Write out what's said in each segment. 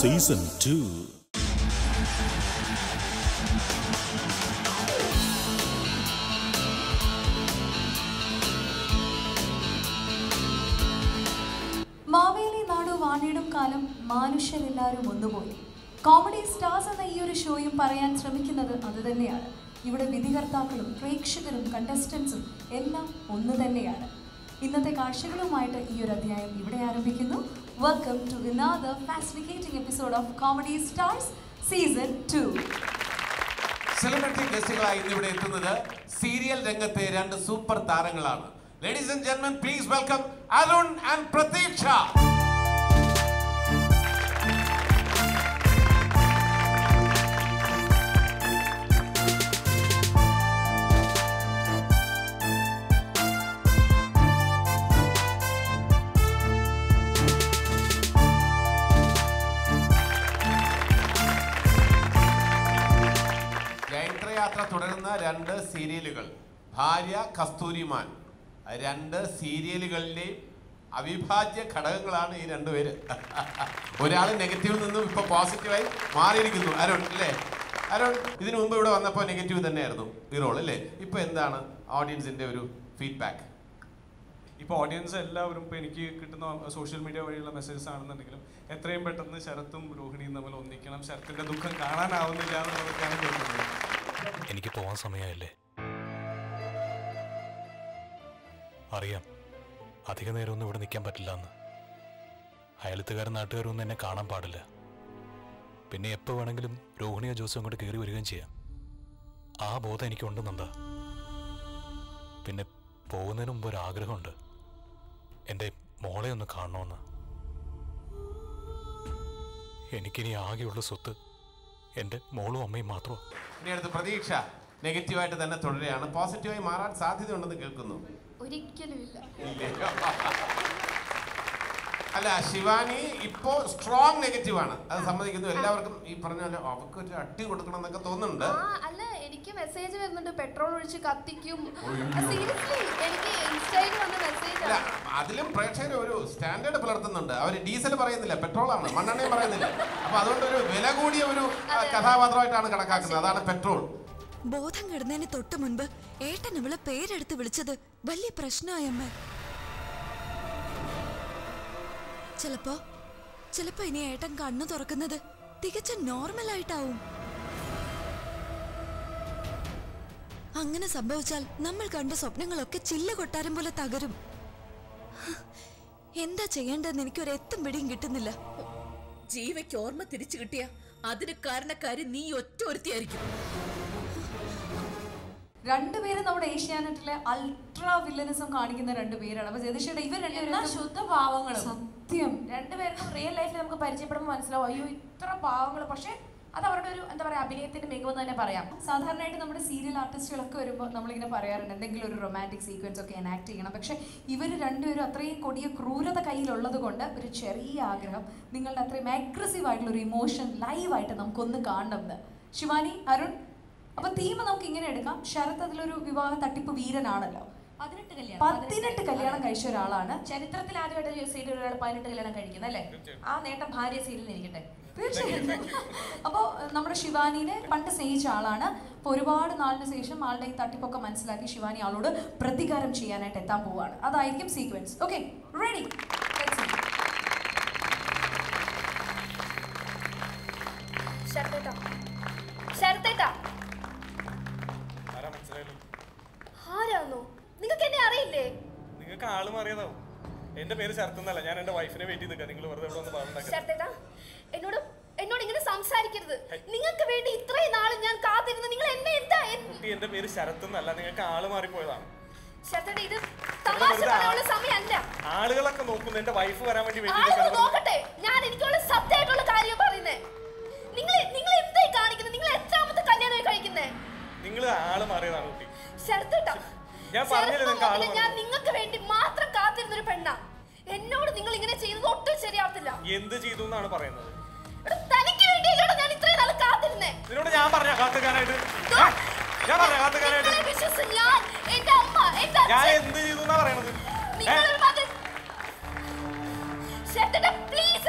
Season 2. Maveli നാടു വാണിടും കാലം മനുഷ്യരെല്ലാവരും ഒന്നുപോലെ കോമഡി സ്റ്റാർസ് എന്ന ഈ ഒരു ഷോയും പറയാൻ ശ്രമിക്കുന്നത് അതുതന്നെയാണ്. ഇവിടെ വിധികർത്താക്കളും പ്രേക്ഷകരും കണ്ടസ്റ്റൻസും എല്ലാം ഒന്ന് തന്നെയാണ്. ഇന്നത്തെ കാഴ്ചകളുമായിട്ട് ഈ ഒരു അധ്യായം ഇവിടെ ആരംഭിക്കുന്നു. Welcome to another fascinating episode of Comedy Stars Season 2. Celebrity ഗസ്റ്റുകളായി ഇന്ന് ഇവിടെ എത്തുന്നത് സീരിയൽ രംഗത്തെ രണ്ട് സൂപ്പർ താരങ്ങളാണ്. Ladies and gentlemen, please welcome Arun and Prateeksha. രണ്ട് സീരിയലുകൾ ഭാര്യ കസ്തൂരിമാൻ രണ്ട് സീരിയലുകളിലെ അവിഭാജ്യ ഘടകങ്ങളാണ് ഈ രണ്ടുപേര്. ഒരാൾ നെഗറ്റീവിൽ നിന്നും ഇപ്പോൾ പോസിറ്റീവായി മാറിയിരിക്കുന്നു. അരുൺ അല്ലേ? അരുൺ ഇതിനു മുമ്പ് ഇവിടെ വന്നപ്പോൾ നെഗറ്റീവ് തന്നെയായിരുന്നു ഈ റോൾ അല്ലേ? ഇപ്പോൾ എന്താണ് ഓഡിയൻസിൻ്റെ ഒരു ഫീഡ്ബാക്ക്? ഇപ്പോൾ ഓഡിയൻസ് എല്ലാവരും ഇപ്പോൾ എനിക്ക് കിട്ടുന്ന സോഷ്യൽ മീഡിയ വഴിയുള്ള മെസ്സേജസ് ആണെന്നുണ്ടെങ്കിലും എത്രയും പെട്ടെന്ന് ശരത്തും രോഹിണിയും തമ്മിൽ ഒന്നിക്കണം, ശരത്തിൻ്റെ ദുഃഖം കാണാനാവുന്നില്ല എന്നുള്ളതൊക്കെയാണ് കേൾക്കുന്നത്. എനിക്ക് പോവാൻ സമയമായില്ലേ? അറിയാം അധിക നേരമൊന്നും ഇവിടെ നിൽക്കാൻ പറ്റില്ലെന്ന്. അയലത്തുകാരും നാട്ടുകാരൊന്നും എന്നെ കാണാൻ പാടില്ല. പിന്നെ എപ്പോൾ വേണമെങ്കിലും രോഹിണിയോ ജോസും അങ്ങോട്ട് കയറി വരികയും ചെയ്യാം. ആ ബോധം എനിക്കുണ്ടെന്നെന്താ. പിന്നെ പോകുന്നതിന് മുമ്പ് ഒരാഗ്രഹമുണ്ട്, എൻ്റെ മോളെ ഒന്ന് കാണണമെന്ന്. എനിക്കിനി ആകെയുള്ള സ്വത്ത് എൻ്റെ മോളും അമ്മയും മാത്രമാണ്. ഇനി അടുത്ത പ്രതീക്ഷ നെഗറ്റീവായിട്ട് തന്നെ തുടരുകയാണ്. പോസിറ്റീവായി മാറാൻ സാധ്യത ഉണ്ടെന്ന് കേൾക്കുന്നു. ഒരിക്കലും ഇല്ല അല്ല, ശിവാനി ഇപ്പോ സ്ട്രോങ് നെഗറ്റീവ് ആണ്, അത് സമ്മതിക്കുന്നു. എല്ലാവർക്കും ഈ പറഞ്ഞ പോലെ അവർക്ക് ഒരു അട്ടി കൊടുക്കണം എന്നൊക്കെ തോന്നുന്നുണ്ട്. അല്ല, എനിക്ക് മെസ്സേജ് വരുന്നുണ്ട്, പെട്രോൾ ഒഴിച്ച് കത്തിക്കും. അതിലും പ്രേക്ഷകർ ഒരു സ്റ്റാൻഡേർഡ് പുലർത്തുന്നുണ്ട്. അവർ ഡീസൽ പറയുന്നില്ല, പെട്രോൾ ആണ്, മണ്ണെണ്ണയും പറയുന്നില്ല. അപ്പൊ അതുകൊണ്ട് ഒരു വില കൂടിയ ഒരു കഥാപാത്രമായിട്ടാണ് കണക്കാക്കുന്നത്. അതാണ് പെട്രോൾ. ബോധം കെടുന്നതിന് തൊട്ട് മുൻപ് ഏട്ടൻ അവളെ പേരെടുത്ത് വിളിച്ചത് വലിയ പ്രശ്നമായി. അമ്മ ചിലപ്പോ ഇനി ഏട്ടൻ കണ്ണു തുറക്കുന്നത് തികച്ച നോർമൽ ആയിട്ടാവും. അങ്ങനെ സംഭവിച്ചാൽ നമ്മൾ കണ്ട സ്വപ്നങ്ങളൊക്കെ ചില്ല കൊട്ടാരം പോലെ തകരും. എന്താ ചെയ്യേണ്ടതെന്ന് എനിക്കൊരെത്തും പിടിയും കിട്ടുന്നില്ല. ജീവയ്ക്ക് ഓർമ്മ തിരിച്ചു കിട്ടിയ അതിന് കാരണക്കാരി നീ ഒറ്റ ഒരുത്തിയായിരിക്കും. രണ്ടുപേരും നമ്മുടെ ഏഷ്യാനെറ്റിലെ അൾട്രാ വില്ലനിസം കാണിക്കുന്ന രണ്ടുപേരാണ്. അപ്പൊ ജതിഷയുടെ ഇവർ രണ്ടുപേരും ശുദ്ധ പാവങ്ങൾ. സത്യം, രണ്ടുപേർക്കും റിയൽ ലൈഫിൽ നമുക്ക് പരിചയപ്പെടുമ്പോൾ മനസ്സിലാവും അയ്യോ ഇത്ര പാവങ്ങൾ. പക്ഷെ അത് അവരുടെ ഒരു എന്താ പറയുക അഭിനയത്തിന്റെ മികവെന്ന് തന്നെ പറയാം. സാധാരണയായിട്ട് നമ്മുടെ സീരിയൽ ആർട്ടിസ്റ്റുകളൊക്കെ വരുമ്പോൾ നമ്മളിങ്ങനെ പറയാറുണ്ട് എന്തെങ്കിലും ഒരു റൊമാൻറ്റിക് സീക്വൻസ് ഒക്കെ എനാക്ട് ചെയ്യണം. പക്ഷെ ഇവർ രണ്ടുപേരും അത്രയും കൊടിയ ക്രൂരത കയ്യിലുള്ളത് കൊണ്ട് ഒരു ചെറിയ ആഗ്രഹം, നിങ്ങളുടെ അത്രയും അഗ്രസീവ് ആയിട്ടുള്ള ഒരു ഇമോഷൻ ലൈവായിട്ട് നമുക്കൊന്ന് കാണണമെന്ന്. ശിവാനി, അരുൺ, അപ്പൊ തീം നമുക്ക് ഇങ്ങനെ എടുക്കാം. ശരത് അതിലൊരു വിവാഹ തട്ടിപ്പ് വീരനാണല്ലോ. 18 കല്യാണം കഴിച്ച ഒരാളാണ്. ചരിത്രത്തിൽ ആദ്യമായിട്ട് സീരിയൽ ഒരാൾ 18 കല്യാണം കഴിക്കുന്നത് അല്ലേ? ആ നേട്ടം ഭാര്യ സീരിയലിനിരിക്കട്ടെ, തീർച്ചയായും. അപ്പോ നമ്മുടെ ശിവാനിനെ പണ്ട് സ്നേഹിച്ച ആളാണ്. അപ്പൊ ഒരുപാട് നാളിന് ശേഷം ആളുടെ ഈ തട്ടിപ്പൊക്കെ മനസ്സിലാക്കി ശിവാനി ആളോട് പ്രതികാരം ചെയ്യാനായിട്ട് എത്താൻ പോവാണ്. അതായിരിക്കും സീക്വൻസ്. Okay, ready? എന്റെ പേര് ശരത് എന്നല്ല, ഞാൻ എന്റെ വൈഫിനെ വെയിറ്റ് ചെയ്ത് നിങ്ങൾ വെറുതെ ഇവിടെ വന്ന് പാടുണ്ടാക്കാം. എന്നോട് ഇങ്ങനെ സംസാരിക്കരുത്. നിങ്ങൾക്ക് വേണ്ടി ഇത്രയും നാളും ഞാൻ കാത്തിരുന്നു. നിങ്ങൾ എന്നെ എന്താ? എന്റെ പേര് ശരത് എന്നല്ല, നിങ്ങൾക്ക് ആള് മാറിപ്പോയതാണ്. ഇത് തമാശ പറയാനുള്ള സമയമല്ല. ആളുകളൊക്കെ നോക്കുന്നു, എന്റെ വൈഫ് വരാൻ വേണ്ടി നോക്കട്ടെ. ഞാൻ എനിക്കുള്ള സത്യമായിട്ടുള്ള കാര്യം പറയുന്നേ. നിങ്ങൾ എന്തായി കാണിക്കുന്നത്? നിങ്ങൾ എത്രാമത്തെ കല്യാണമായി കഴിക്കുന്നേ? നിങ്ങൾ ആള് മാറിയതാണ് കുട്ടി. ശരത് ഞാൻ നിങ്ങൾക്ക് വേണ്ടി മാത്രം കാത്തിരുന്നൊരു പെണ്ണ. എന്നോട് നിങ്ങൾ ഇങ്ങനെ ചെയ്യുന്നത് ഒട്ടും ശരിയാവത്തില്ല. എന്ത് ചെയ്തു എന്നാണ് പറയുന്നത്? തനിക്ക് വേണ്ടിയല്ലോടെ ഞാൻ ഇത്രയും നാൾ കാത്തിരുന്നേ. നിന്നോട് ഞാൻ പറഞ്ഞ കാത്തുകാനായിട്ട് ഞാൻ എന്ത് ചെയ്തു എന്നാ പറയണത്? പ്ലീസ്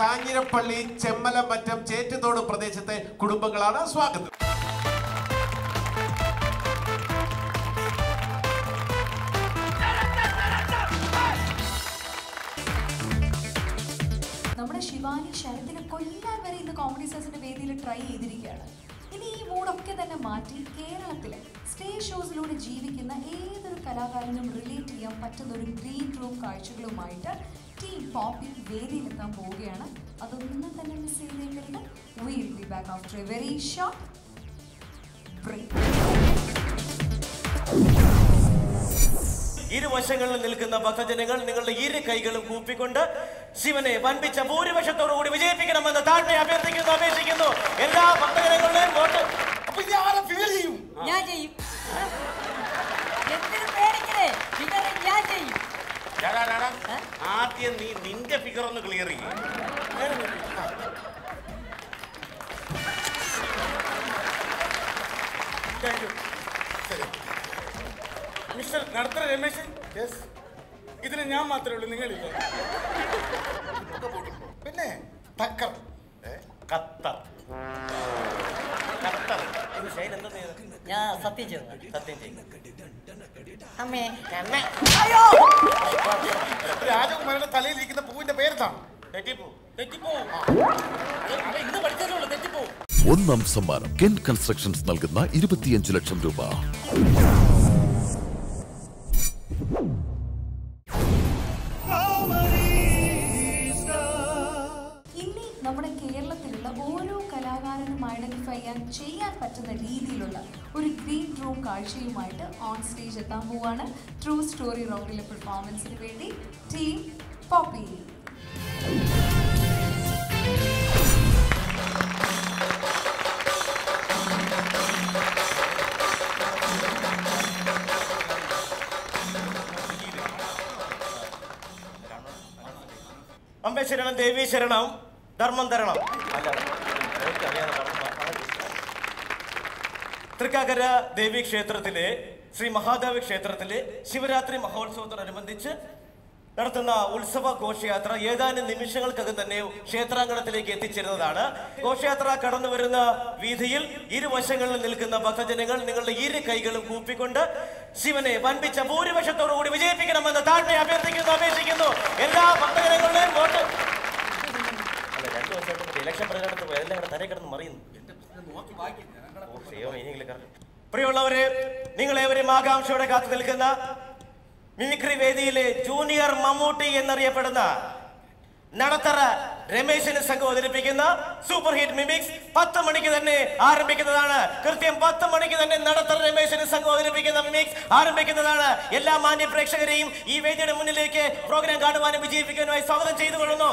കാഞ്ഞിരപ്പള്ളി ചെമ്മലമറ്റം ചേറ്റുതോട് പ്രദേശത്തെ കുടുംബങ്ങളാണ് സ്വാഗതം. നമ്മുടെ ശിവാനി ശരത്തിനെ കൊല്ലാൻ വരെ ഇന്ന് കോമഡി സീസന്റെ വേദിയിൽ ട്രൈ ചെയ്തിരിക്കുകയാണ്. ഇനി ഈ മൂടൊക്കെ തന്നെ മാറ്റി കേരളത്തിലെ സ്റ്റേജ് ഷോസിലൂടെ ജീവിക്കുന്ന ഏതൊരു കലാകാരനും റിലേറ്റ് ചെയ്യാൻ പറ്റുന്ന ഒരു ഗ്രീൻ റൂം കാഴ്ചകളുമായിട്ട് ടീം പോപ്പിൽ വേദിയിലെത്താൻ പോവുകയാണ്. അതൊന്നും തന്നെ മിസ് ചെയ്തേക്കരുത്. We will be back after a very short break. ഇരുവശങ്ങളിൽ നിൽക്കുന്ന ഭക്തജനങ്ങൾ നിങ്ങളുടെ ഇരു കൈകളും കൂപ്പിക്കൊണ്ട് ശിവനെ വൻപിച്ച ഭൂരിപക്ഷത്തോടു കൂടി വിജയിപ്പിക്കണമെന്ന് താഴ്മ അഭ്യർത്ഥിക്കുന്നു, അപേക്ഷിക്കുന്നു. എല്ലാ ഭക്തജനങ്ങളുടെയും വോട്ട് ആദ്യം നീ നിന്റെ ഫിഗർ ഒന്ന് ക്ലിയർ ചെയ്യും. മിസ്റ്റർ നടത്തറ രമേശൻ, ഇതിന് ഞാൻ മാത്രമേ ഉള്ളൂ, നിങ്ങളില്ല. പിന്നെ തക്കർ കത്തർ രാജകുമാരുടെ തലയിലിരിക്കുന്ന പൂവിന്റെ പേരെന്താണ്? ഒന്നാം സമ്മാനം കെൻ കൺസ്ട്രക്ഷൻസ് നൽകുന്ന 25 ലക്ഷം രൂപ. ഇനി നമ്മുടെ കേരളത്തിലുള്ള ഓരോ കലാകാരനും ഐഡന്റിഫൈ ചെയ്യാൻ പറ്റുന്ന രീതിയിലുള്ള ഒരു ഗ്രീൻ റൂം കാഴ്ചയുമായിട്ട് ഓൺ സ്റ്റേജ് എത്താൻ പോവാണ്. ട്രൂ സ്റ്റോറി റൗണ്ടിലെ പെർഫോമൻസിന് വേണ്ടി ടീം പോപ്പി. ശരണം ദേവി ശരണം ധർമ്മം തരണം. തൃക്കാക്കര ദേവി ക്ഷേത്രത്തിലെ ശ്രീ മഹാദേവി ക്ഷേത്രത്തിലെ ശിവരാത്രി മഹോത്സവത്തോടനുബന്ധിച്ച് നടത്തുന്ന ഉത്സവ ഘോഷയാത്ര ഏതാനും നിമിഷങ്ങൾക്കകം തന്നെ ക്ഷേത്രാങ്കണത്തിലേക്ക് എത്തിച്ചേരുന്നതാണ്. ഘോഷയാത്ര കടന്നു വരുന്ന വീതിയിൽ ഇരുവശങ്ങളിൽ നിൽക്കുന്ന ഭക്തജനങ്ങൾ നിങ്ങളുടെ ഇരു കൈകളും കൂപ്പിക്കൊണ്ട് ശിവനെ വൻപിച്ച ഭൂരിപക്ഷത്തോടു കൂടി വിജയിപ്പിക്കണമെന്ന് താഴ്മ അഭ്യർത്ഥിക്കുന്നു, അപേക്ഷിക്കുന്നു. എല്ലാ ഭക്തജനങ്ങളുടെയും വോട്ട്. അല്ല, 2 വർഷമായിട്ട് ഇലക്ഷൻ പ്രചാരണത്തിൽ പോയി എല്ലാം കൂടെ തരെ കിടന്ന് മറിയുന്നു. പ്രിയമുള്ളവരെ, നിങ്ങളേവരും ആകാംക്ഷയോടെ കാത്തു നിൽക്കുന്ന മിമിക്രി വേദിയിലെ ജൂനിയർ മമ്മൂട്ടി എന്നറിയപ്പെടുന്ന നടത്തറ രമേശിന് സംഘം അവതരിപ്പിക്കുന്ന സൂപ്പർ ഹിറ്റ് മിമിക്സ് 10 മണിക്ക് തന്നെ ആരംഭിക്കുന്നതാണ്. കൃത്യം 10 മണിക്ക് തന്നെ നടത്തറ രമേശിന് സംഘം അവതരിപ്പിക്കുന്ന മിമിക്സ് ആരംഭിക്കുന്നതാണ്. എല്ലാ മാന്യ പ്രേക്ഷകരെയും ഈ വേദിയുടെ മുന്നിലേക്ക് പ്രോഗ്രാം കാണുവാനും വിജയിപ്പിക്കാനുമായി സ്വാഗതം ചെയ്തുകൊള്ളുന്നു.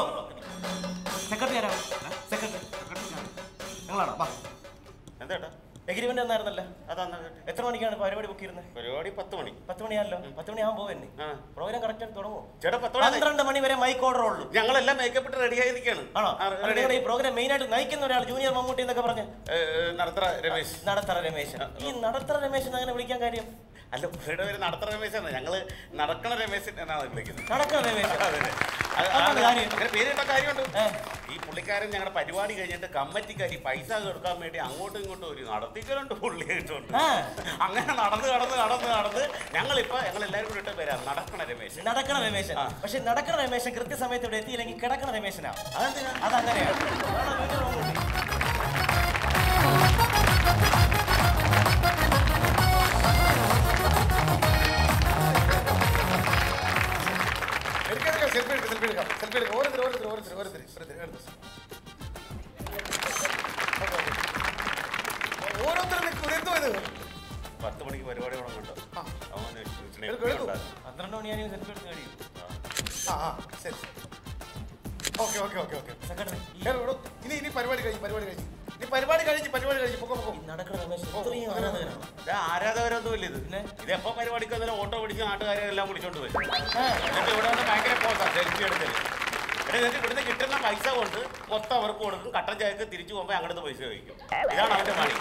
എഗ്രിമെന്റ് എന്നായിരുന്നല്ലേ? അതാണ്. എത്ര മണിക്കാണ് പരിപാടി ബുക്ക് ചെയ്യുന്നത്? പരിപാടി 10 മണി. 10 മണിയാണല്ലോ. 10 മണിയാകുമ്പോൾ തന്നെ പ്രോഗ്രാം കറക്റ്റ് തുടങ്ങും. ചേട്ടാ 12 മണി വരെ മൈക്ക് ഓർഡർ ഉള്ളൂ. ഞങ്ങളെല്ലാം മേക്കപ്പ് ഇട്ട് റെഡി ആയിരിക്കുകയാണ്. ആണോ? ഈ പ്രോഗ്രാം മെയിൻ ആയിട്ട് നയിക്കുന്ന ഒരാൾ ജൂനിയർ മമ്മൂട്ടി എന്നൊക്കെ പറഞ്ഞ് നടത്തറ രമേശ്. നടത്തറ രമേശ്. ഈ നടത്തറ രമേശ് അങ്ങനെ വിളിക്കാൻ കാര്യം? അല്ല, പുള്ളിയുടെ പേര് നടത്തറ രമേശാണ്. ഞങ്ങള് നടക്കണ രമേശ് എന്നാണ് വിളിക്കുന്നത്. നടക്കണ രമേശ്. അങ്ങനെ പേരിട്ട കാര്യമുണ്ട്. ഈ പുള്ളിക്കാരൻ ഞങ്ങളുടെ പരിപാടി കഴിഞ്ഞിട്ട് കമ്മിറ്റിക്കാരി പൈസ കൊടുക്കാൻ വേണ്ടി അങ്ങോട്ടും ഇങ്ങോട്ടും ഒരു നടത്തിക്കലുണ്ട്. പുള്ളിയായിട്ടുണ്ട്. അങ്ങനെ നടന്ന് ഞങ്ങളിപ്പോ ഞങ്ങളെല്ലാവരും കൂടി ഇട്ട പേരാണ് നടക്കണ രമേശൻ. നടക്കണ രമേശൻ. പക്ഷെ നടക്കണ രമേശൻ കൃത്യസമയത്ത് ഇവിടെ എത്തിയില്ലെങ്കിൽ കിടക്കണ രമേശനാണ്. അതങ്ങനെയാണ്. ആരാധകരൊന്നുമില്ല. ഇതെപ്പോ പരിപാടിക്ക് അതിൽ ഓട്ടോ പിടിച്ച് നാട്ടുകാരെല്ലാം വിളിച്ചോണ്ട് പോയി. ഇവിടെ വന്ന് ഭയങ്കര പോസാ സെൽഫി എടുത്തത്. എന്നിട്ട് ഇവിടുന്ന് കിട്ടുന്ന പൈസ കൊണ്ട് മൊത്തം അവർക്ക് കൊടുക്കും. കട്ടൻ ചായക്ക് തിരിച്ചു പോകുമ്പോ അങ്ങോട്ട് പൈസ കഴിക്കും. ഇതാണ് അവന്റെ പണി.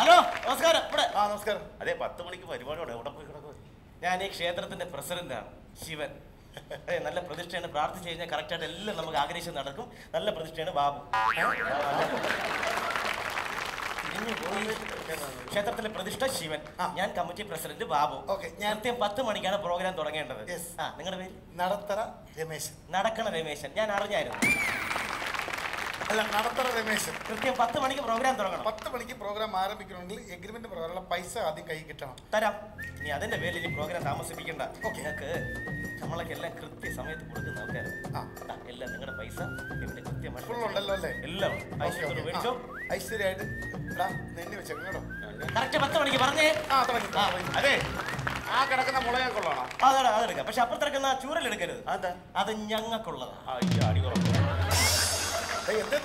ഹലോ, നമസ്കാരം. നമസ്കാരം. അതെ, 10 മണിക്ക് പരിപാടിയോടെ എവിടെ പോയി കിടക്കും? ഞാൻ ഈ ക്ഷേത്രത്തിന്റെ പ്രസിഡന്റാണ്, ശിവൻ. അതെ, നല്ല പ്രതിഷ്ഠയാണ്. പ്രാർത്ഥിച്ചു കഴിഞ്ഞാൽ കറക്റ്റായിട്ട് എല്ലാം നമുക്ക് ആഗ്രഹിച്ച് നടക്കും. നല്ല പ്രതിഷ്ഠയാണ് ബാബു. ക്ഷേത്രത്തിലെ പ്രതിഷ്ഠ ശിവൻ, ഞാൻ കമ്മിറ്റി പ്രസിഡന്റ് ബാബു. ഓക്കെ, നേരത്തെ 10 മണിക്കാണ് പ്രോഗ്രാം തുടങ്ങേണ്ടത്. നിങ്ങളുടെ പേര്? നടത്തറ രമേശൻ. നടക്കണ രമേശൻ. ഞാൻ അറിഞ്ഞായിരുന്നു. അല്ല, നടത്തറ രമേശൻ. കൃത്യം 10 മണിക്ക് പ്രോഗ്രാം തുടങ്ങണം. 10 മണിക്ക് പ്രോഗ്രാം ആരംഭിക്കണമെങ്കിൽ എഗ്രിമെന്റ് പ്രകാരമുള്ള പൈസ ആദ്യം കൈ കിട്ടണം. തരാം. ഇനി അതിന്റെ പേരിൽ ഇനി പ്രോഗ്രാം താമസിപ്പിക്കണ്ട. നിങ്ങൾക്ക് നമ്മളൊക്കെ എല്ലാം കൃത്യസമയത്ത് കൊടുക്കുന്ന ആൾക്കാരാണ്. എല്ലാം നിങ്ങളുടെ പൈസ ഇവിടെ കൃത്യമായിട്ട് ഉണ്ടല്ലോ അല്ലേ? എല്ലാം മേടിച്ചോ. ഐശ്വര്യമായിട്ട് വെച്ചോ. കറക്റ്റ് 10 മണിക്ക് പറഞ്ഞേ. അതെ, ആ കിടക്കുന്ന മുളകൾക്കുള്ളതാണോ? അതാണ്, അതെടുക്കാം. പക്ഷെ അപ്പുറത്തിറക്കുന്ന ചൂരലെടുക്കരുത്. അതെ, അത് ഞങ്ങൾക്കുള്ളതാണ്.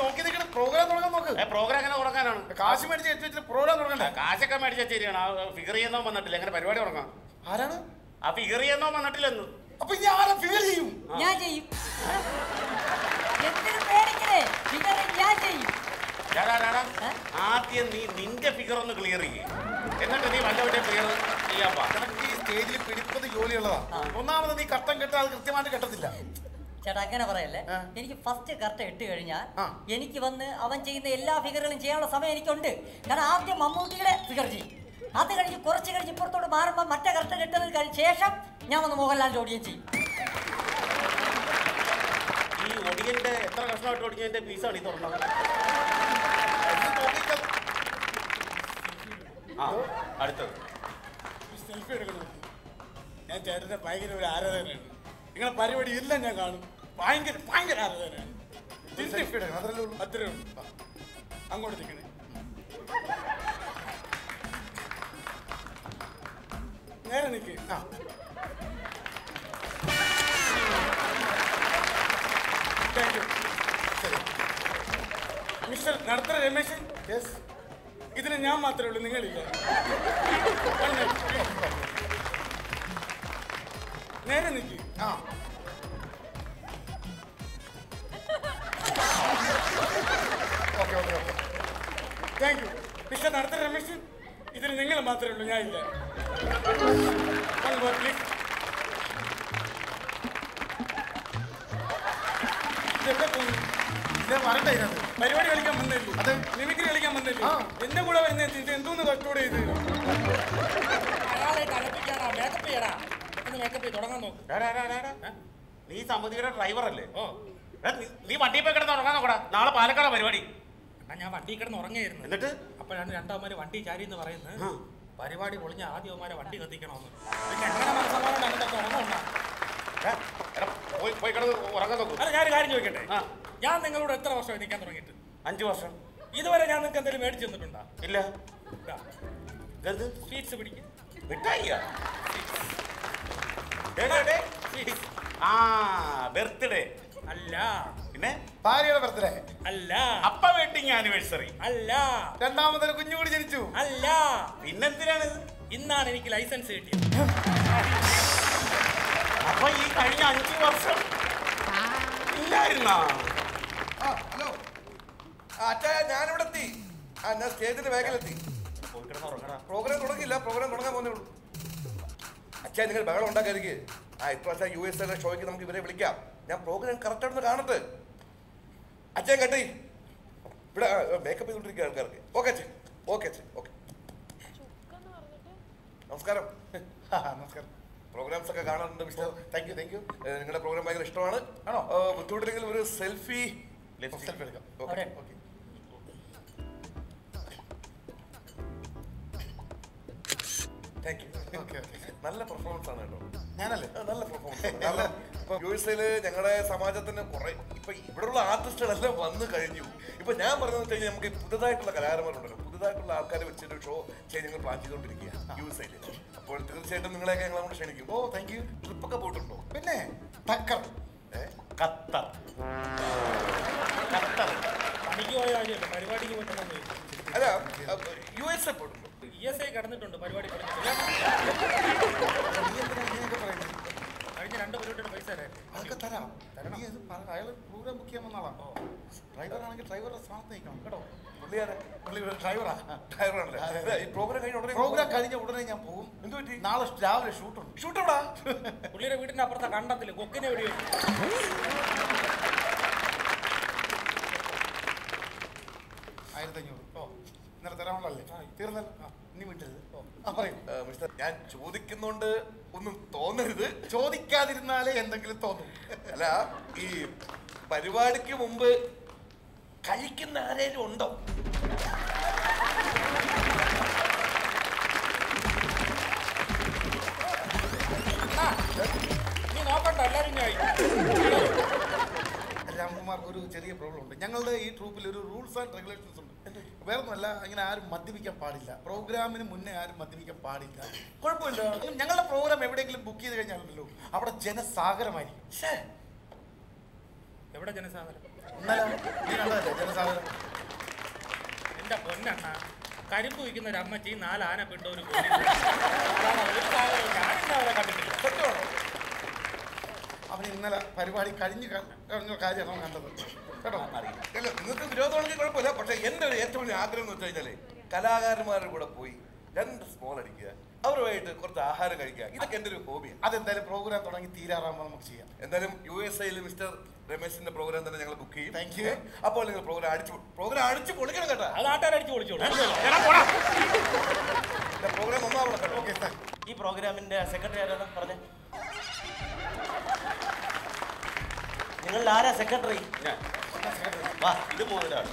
നോക്കി നിൽക്കണം. പ്രോഗ്രാം തുടങ്ങാൻ നോക്ക്. പ്രോഗ്രാം അങ്ങനെ ഉറങ്ങാനാണ്. കാശ് മേടിച്ച് പ്രോഗ്രാം തുടങ്ങണ്ട. കാശൊക്കെ മേടിച്ചാൽ ശരിയാണ്. ആ ഫിഗർ ചെയ്യുന്നോ വന്നിട്ടില്ല. അങ്ങനെ പരിപാടി ഉറങ്ങാം. ആരാണ് ആ ഫിഗർ ചെയ്യുന്നോ വന്നിട്ടില്ലെന്ന്? അപ്പൊ ഞാൻ ഫിഗർ ചെയ്യും. ഞാൻ ചെയ്യും. ആദ്യം നീ നിന്റെ ഫിഗർ ഒന്ന് ക്ലിയർ ചെയ്യും. എന്നിട്ട് നീ വല്ലവരുടെ ക്ലിയർ ചെയ്യാൻ. ഈ സ്റ്റേജിൽ പിടിപ്പത് ജോലിയുള്ളതാണ്. ഒന്നാമത് നീ കട്ടം കെട്ടാൽ കൃത്യമായിട്ട് കെട്ടത്തില്ല. ചേട്ടാ അങ്ങനെ പറയല്ലേ, എനിക്ക് ഫസ്റ്റ് കറക്റ്റ് ഇട്ട് കഴിഞ്ഞാൽ എനിക്ക് വന്ന് അവൻ ചെയ്യുന്ന എല്ലാ ഫിഗറുകളും ചെയ്യാനുള്ള സമയം എനിക്കുണ്ട്. കാരണം ആദ്യം മമ്മൂട്ടിയുടെ ഫിഗർ ചെയ്യും, അത് കഴിഞ്ഞ് കുറച്ച് കഴിഞ്ഞ് ഇപ്പുറത്തോട് മാറുമ്പോൾ മറ്റേ കറക്റ്റ് കിട്ടുന്നത് കഴിഞ്ഞ ശേഷം ഞാൻ വന്ന് മോഹൻലാലിന്റെ ഓടിയും ചെയ്യും. ഈ ഒടിയന്റെ എത്ര കഷ്ണമായിട്ട് ഓടിക്കുന്നതിന്റെ പീസാണ് ഈ തുറന്നത്. അടുത്തത് സെൽഫി എടുക്കണം. ഞാൻ ചേട്ടൻ്റെ ഭയങ്കര ഒരു ആരാധനയാണ്. നിങ്ങളെ പരിപാടി എല്ലാം ഞാൻ കാണും, ഭയങ്കര ഭയങ്കര ആരാധനയാണ്. അത്രേ ഉള്ളൂ. അങ്ങോട്ട് നിൽക്കണേ. നേരെ നിൽക്ക്. ആ thank you. Mister Nadathara Rameshan. Yes, ഇതിന് ഞാൻ മാത്രമേ ഉള്ളൂ, നിങ്ങളില്ല. നേരെ നിൽക്കി. ആ okay okay okay thank you mister Nadathara Rameshan. ഇതിന് നിങ്ങൾ മാത്രമേ ഉള്ളൂ, ഞാനില്ല. വരട്ടെ, ഇതിനകത്ത് പരിപാടി കളിക്കാൻ വന്നില്ല, അത് മിമിക്രി കളിക്കാൻ വന്നില്ല. എന്റെ കൂടെ വരുന്ന എന്തോന്ന് കഷ്ടോടെ ചെയ്ത് നീ സമിതിയുടെ ഡ്രൈവറല്ലേ? ഓ, നീ വണ്ടി പോയി കിടന്ന് ഉറങ്ങാൻ നോക്കടാ, നാളെ പാലക്കാട് പരിപാടി. എന്നാ ഞാൻ വണ്ടി കിടന്ന് ഉറങ്ങായിരുന്നു, എന്നിട്ട് അപ്പോഴാണ് രണ്ടാമന്മാര് വണ്ടി ചാരി എന്ന് പറയുന്നത്. പരിപാടി പൊളിഞ്ഞ ആദ്യമാരെ വണ്ടി കത്തിക്കണമെന്ന് മനസ്സമാനം. ഞാനൊരു കാര്യം ചോദിക്കട്ടെ, ഞാൻ നിങ്ങളോട് എത്ര വർഷമായി നിൽക്കാൻ തുടങ്ങിയിട്ട്? 5 വർഷം. ഇതുവരെ ഞാൻ നിങ്ങൾക്ക് എന്തെങ്കിലും മേടിച്ചു തന്നിട്ടുണ്ടോ? ഇല്ല. സ്വീറ്റ്സ് പിടിക്കും. ബർത്ത്ഡേ അല്ല, പിന്നെ ഭാര്യയുടെ ബർത്ത്ഡേ അല്ല, അപ്പ വെഡിങ് ആനിവേഴ്സറി അല്ല, രണ്ടാമതൊരു കുഞ്ഞുകൂടി ജനിച്ചു അല്ല, പിന്നെന്തിനാണ്? ഇന്നാണ് എനിക്ക് ലൈസൻസ് കിട്ടിയത്. അപ്പൊ ഈ കഴിഞ്ഞ 5 വർഷം ഇല്ലായിരുന്നാ? ഹലോ അച്ഛാ, ഞാനിവിടെ എത്തി. ഞാൻ സ്റ്റേജിന്റെ ബാഗിലെത്തി. പ്രോഗ്രാം തുടങ്ങിയില്ല, പ്രോഗ്രാം തുടങ്ങാൻ പോകുന്നേ ഉള്ളൂ. അച്ഛാ നിങ്ങൾ ബഹളം ഉണ്ടാക്കരുത്. ആ ഇപ്രാവശ്യം USA ഷോയ്ക്ക് നമുക്ക് ഇവരെ വിളിക്കാം. ഞാൻ പ്രോഗ്രാം കറക്റ്റ് ആണെന്ന് കാണട്ടെ. അച്ഛൻ കേട്ടേ, ഇവിടെ മേക്കപ്പ് ചെയ്തുകൊണ്ടിരിക്കുക ആൾക്കാർക്ക്. ഓക്കെ അച്ഛൻ, ഓക്കെ അച്ഛൻ, ഓക്കെ. നമസ്കാരം. നമസ്കാരം. പ്രോഗ്രാംസ് ഒക്കെ കാണാറുണ്ട് mister? Thank you thank you. നിങ്ങളുടെ പ്രോഗ്രാം ഭയങ്കര ഇഷ്ടമാണ്. ആണോ? ബുദ്ധിമുട്ടില്ലെങ്കിൽ ഒരു സെൽഫി സെൽഫി എടുക്കാം. Okay okay. Thank you. Okay okay. നല്ല പെർഫോമൻസ് ആണ് കേട്ടോ. ഞാനല്ലേ? നല്ല പെർഫോമൻസ്. നല്ല. ഇപ്പൊ യുഎസില് ഞങ്ങളുടെ സമാജത്തിന് കുറെ ഇപ്പൊ ഇവിടെയുള്ള ആർട്ടിസ്റ്റുകളെല്ലാം വന്നു കഴിഞ്ഞു. ഇപ്പൊ ഞാൻ പറഞ്ഞതെന്ന് വെച്ച് കഴിഞ്ഞാൽ നമുക്ക് പുതുതായിട്ടുള്ള കലാകാരന്മാരുണ്ടല്ലോ, പുതുതായിട്ടുള്ള ആൾക്കാർ വെച്ചിട്ട് ഷോ ചെയ്ത് ഞങ്ങൾ പ്ലാൻ ചെയ്തുകൊണ്ടിരിക്കുക USA. അപ്പോൾ തീർച്ചയായിട്ടും നിങ്ങളെയൊക്കെ ഞങ്ങൾ നമ്മൾ ക്ഷണിക്കും. ഓ താങ്ക് യു. ട്രിപ്പൊക്കെ പോയിട്ടുണ്ടോ? പിന്നെ ഖത്തർ. ഖത്തർ ഖത്തർ പണിക്ക് പോയ കാര്യമല്ല, പരിപാടിക്ക് പോയിട്ടുണ്ടോ? അല്ല, USA പോയിട്ടുണ്ടോ? USA കടന്നിട്ടുണ്ട്, പരിപാടി പറഞ്ഞിട്ടില്ല. കഴിഞ്ഞ 2 പരിപാടിയുടെ പൈസ അതൊക്കെ തരാം. അയാൾ പ്രോഗ്രാം ബുക്ക് ചെയ്യാൻ വന്നാളാണോ? ഡ്രൈവറാണെങ്കിൽ ഡ്രൈവറുടെ സ്ഥാനത്ത് നിൽക്കണം കേട്ടോ. ഡ്രൈവറാണല്ലേ? ഈ പ്രോഗ്രാം കഴിഞ്ഞ ഉടനെ ഞാൻ പോകും. എന്ത് പറ്റി? നാളെ രാവിലെ ഷൂട്ടുണ്ട്. ഷൂട്ടോടാ? പുള്ളിയുടെ വീടിന്റെ അപ്പുറത്തെ കണ്ടത്തില് കൊക്കിനെ എവിടെയോ. $1500 ഓ ഇന്നലെ തരാമല്ലേ? തീർന്നല്ലോ. ഞാൻ ചോദിക്കുന്നോണ്ട് ഒന്നും തോന്നരുത്, ചോദിക്കാതിരുന്നാലേ എന്തെങ്കിലും തോന്നും. അല്ല, ഈ പരിപാടിക്ക് മുമ്പ് കഴിക്കുന്ന ആരേലും ഉണ്ടോ? നീ നോക്കണ്ട, എല്ലാരും രാംകുമാർക്ക് ഒരു ചെറിയ പ്രോബ്ലം ഉണ്ട്. ഞങ്ങളുടെ ഈ ട്രൂപ്പിൽ ഒരു റൂൾസ് ആൻഡ് റെഗുലേഷൻസ് ഉണ്ട്. വേറൊന്നുമല്ല, ഇങ്ങനെ ആരും മദ്യപിക്കാൻ പാടില്ല. പ്രോഗ്രാമിന് മുന്നേ ആരും മദ്യപിക്കാൻ പാടില്ല. കുഴപ്പമില്ല, ഞങ്ങളുടെ പ്രോഗ്രാം എവിടെയെങ്കിലും ബുക്ക് ചെയ്ത് കഴിഞ്ഞാലുണ്ടല്ലോ അവിടെ ജനസാഗരമായിരിക്കും. എവിടെ ജനസാഗരം? ഇന്നലെ ജനസാഗരം. എന്റെ പൊന്നണ്ണ, കരിമ്പ് വയ്ക്കുന്ന ഒരു അമ്മച്ചി, 4 ആന പിണ്ടോ, ഒരു അവന് ഇന്നലെ പരിപാടി കഴിഞ്ഞ് കഴിഞ്ഞ കാര്യമാണ് കണ്ടത് കേട്ടോ. നിങ്ങൾക്ക് വിരോധമാണെങ്കിൽ കുഴപ്പമില്ല, പക്ഷെ എൻ്റെ ഒരു ഏറ്റവും വലിയ ആഗ്രഹം എന്ന് വെച്ച് കഴിഞ്ഞാൽ കലാകാരന്മാരുടെ കൂടെ പോയി രണ്ട് സ്മോൾ അടിക്കുക, അവരുമായിട്ട് കുറച്ച് ആഹാരം കഴിക്കുക, ഇതൊക്കെ എൻ്റെ ഒരു ഹോബിയാണ്. അതെന്തായാലും പ്രോഗ്രാം തുടങ്ങി തീരാറാകുമ്പോൾ നമുക്ക് ചെയ്യാം. എന്തായാലും USA-യിൽ മിസ്റ്റർ രമേശിന്റെ പ്രോഗ്രാം തന്നെ ഞങ്ങൾ ബുക്ക് ചെയ്യും. Thank you. അപ്പോൾ നിങ്ങൾ പ്രോഗ്രാം അടിച്ചു പൊളിക്കണം കേട്ടോ. അത് ആട്ടാൻ അടിച്ചു പൊളിച്ചോളൂ. പ്രോഗ്രാം ഒന്നാവണം കേട്ടോ. Okay sir. ഈ പ്രോഗ്രാമിന്റെ സെക്രട്ടറി ആരാണ് പറഞ്ഞേ? നിങ്ങളിൽ ആരാ സെക്രട്ടറി? വാ, ഇത് മുതലാണ്.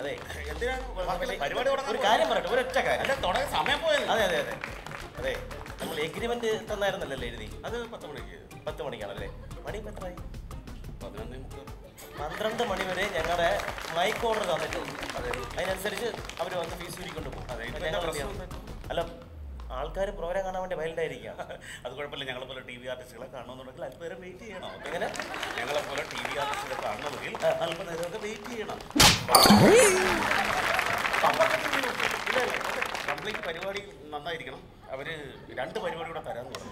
അതെ, എന്തിനാണ് പരിപാടി? ഒരു കാര്യം പറയട്ടെ, ഒരൊറ്റ കാര്യം. തുടങ്ങി സമയം പോയത്. അതെ അതെ അതെ അതെ നമ്മൾ എഗ്രിമെന്റ് തന്നായിരുന്നല്ലേ എഴുതി? അത് 10 മണിക്ക്. 10 മണിക്കാണല്ലേ? മണി എത്രയായി? 11:30. 12 മണി വരെ ഞങ്ങളുടെ മൈക്ക് ഓർഡർ തന്നിട്ടുണ്ട്. അതിനനുസരിച്ച് അവർ വന്ന് ഫീസ് ചുരുക്കൊണ്ട് പോകും. അല്ല, ആൾക്കാർ പ്രോഗ്രാം കാണാൻ വേണ്ടി വൈൽഡായിരിക്കാം. അത് കുഴപ്പമില്ല. ഞങ്ങളെപ്പോലെ ടി വി ആർട്ടിസ്റ്റുകളെ കാണണമെന്നുണ്ടെങ്കിൽ അല്പനേരം വെയിറ്റ് ചെയ്യണം. എങ്ങനെ? ഞങ്ങളെപ്പോലെ ടി വി ആർട്ടിസ്റ്റുകളെ കാണണമെങ്കിൽ അല്പനേരമൊക്കെ വെയിറ്റ് ചെയ്യണം. കംപ്ലീറ്റ് പരിപാടി നന്നായിരിക്കണം. അവര് 2 പരിപാടി കൂടെ തരാൻ തുടങ്ങി.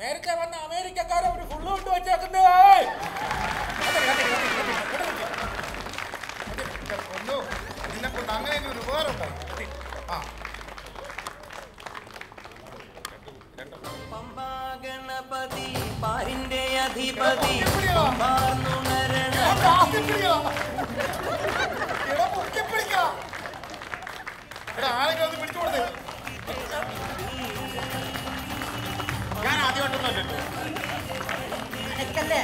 നേരത്തെ വന്ന അമേരിക്കക്കാരെ ഒരു ഫുള്ള് കൊണ്ട് വെച്ചേക്കുന്നേ. നിന്നെക്കൊണ്ട് അങ്ങനെ ഒരു ഉപകാരം ഉണ്ടായി. ആ ഗണപതി പാരിന്റെ അധിപതി ആരെങ്കിലും ഒന്ന് പിടിച്ചു കൊടുത്തേ. ഞാൻ ആദ്യമായിട്ടൊന്നും അല്ലല്ലോ. എനിക്കല്ലേ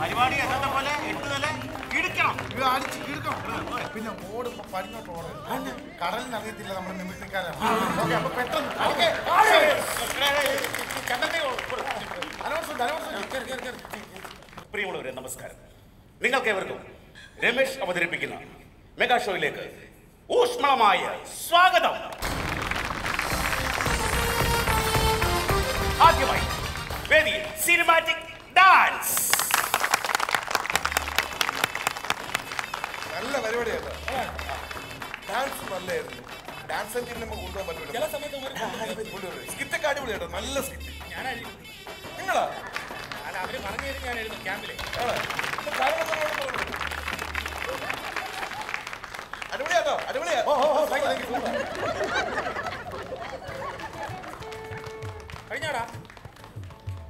പരിപാടി എന്നെ പോലെ എട്ടുതല കിടക്കണം. ഇത് അടിച്ച് കിടക്കണം. പിന്നെ ഓട് പടിഞ്ഞോട്ട് ഓട്. കടലിന് അറിയത്തില്ല നമ്മുടെ നിമിഷക്കാരാണ്. ഓക്കെ, അപ്പൊ പെട്ടെന്ന് പ്രിയമുള്ളവരെ നമസ്കാരം. നിങ്ങൾക്ക് ഏവർക്കും രമേശ് അവതരിപ്പിക്കുന്ന മെഗാ ഷോയിലേക്ക് ഊഷ്മളമായ സ്വാഗതം. ആദ്യമായി വേദിയിൽ സിനിമാറ്റിക് ഡാൻസ്. നല്ല പരിപാടിയാണ്. ഡാൻസ് നല്ലായിരുന്നു. ഡാൻസ് എങ്കിലും നമുക്ക് കൊണ്ടുപോകാൻ പറ്റും. ചില സമയത്ത് സ്കിറ്റൊക്കെ അടിപൊളിയായിട്ടോ. നല്ല സ്കിറ്റ് ഞാനായിരുന്നു. നിങ്ങളാ? അല്ല, അവര് പറഞ്ഞു തരും. ഞാനായിരുന്നു ക്യാമ്പിലെ. അടിപൊളിയാട്ടോ, അടിപൊളിയാ. കഴിഞ്ഞാടാ?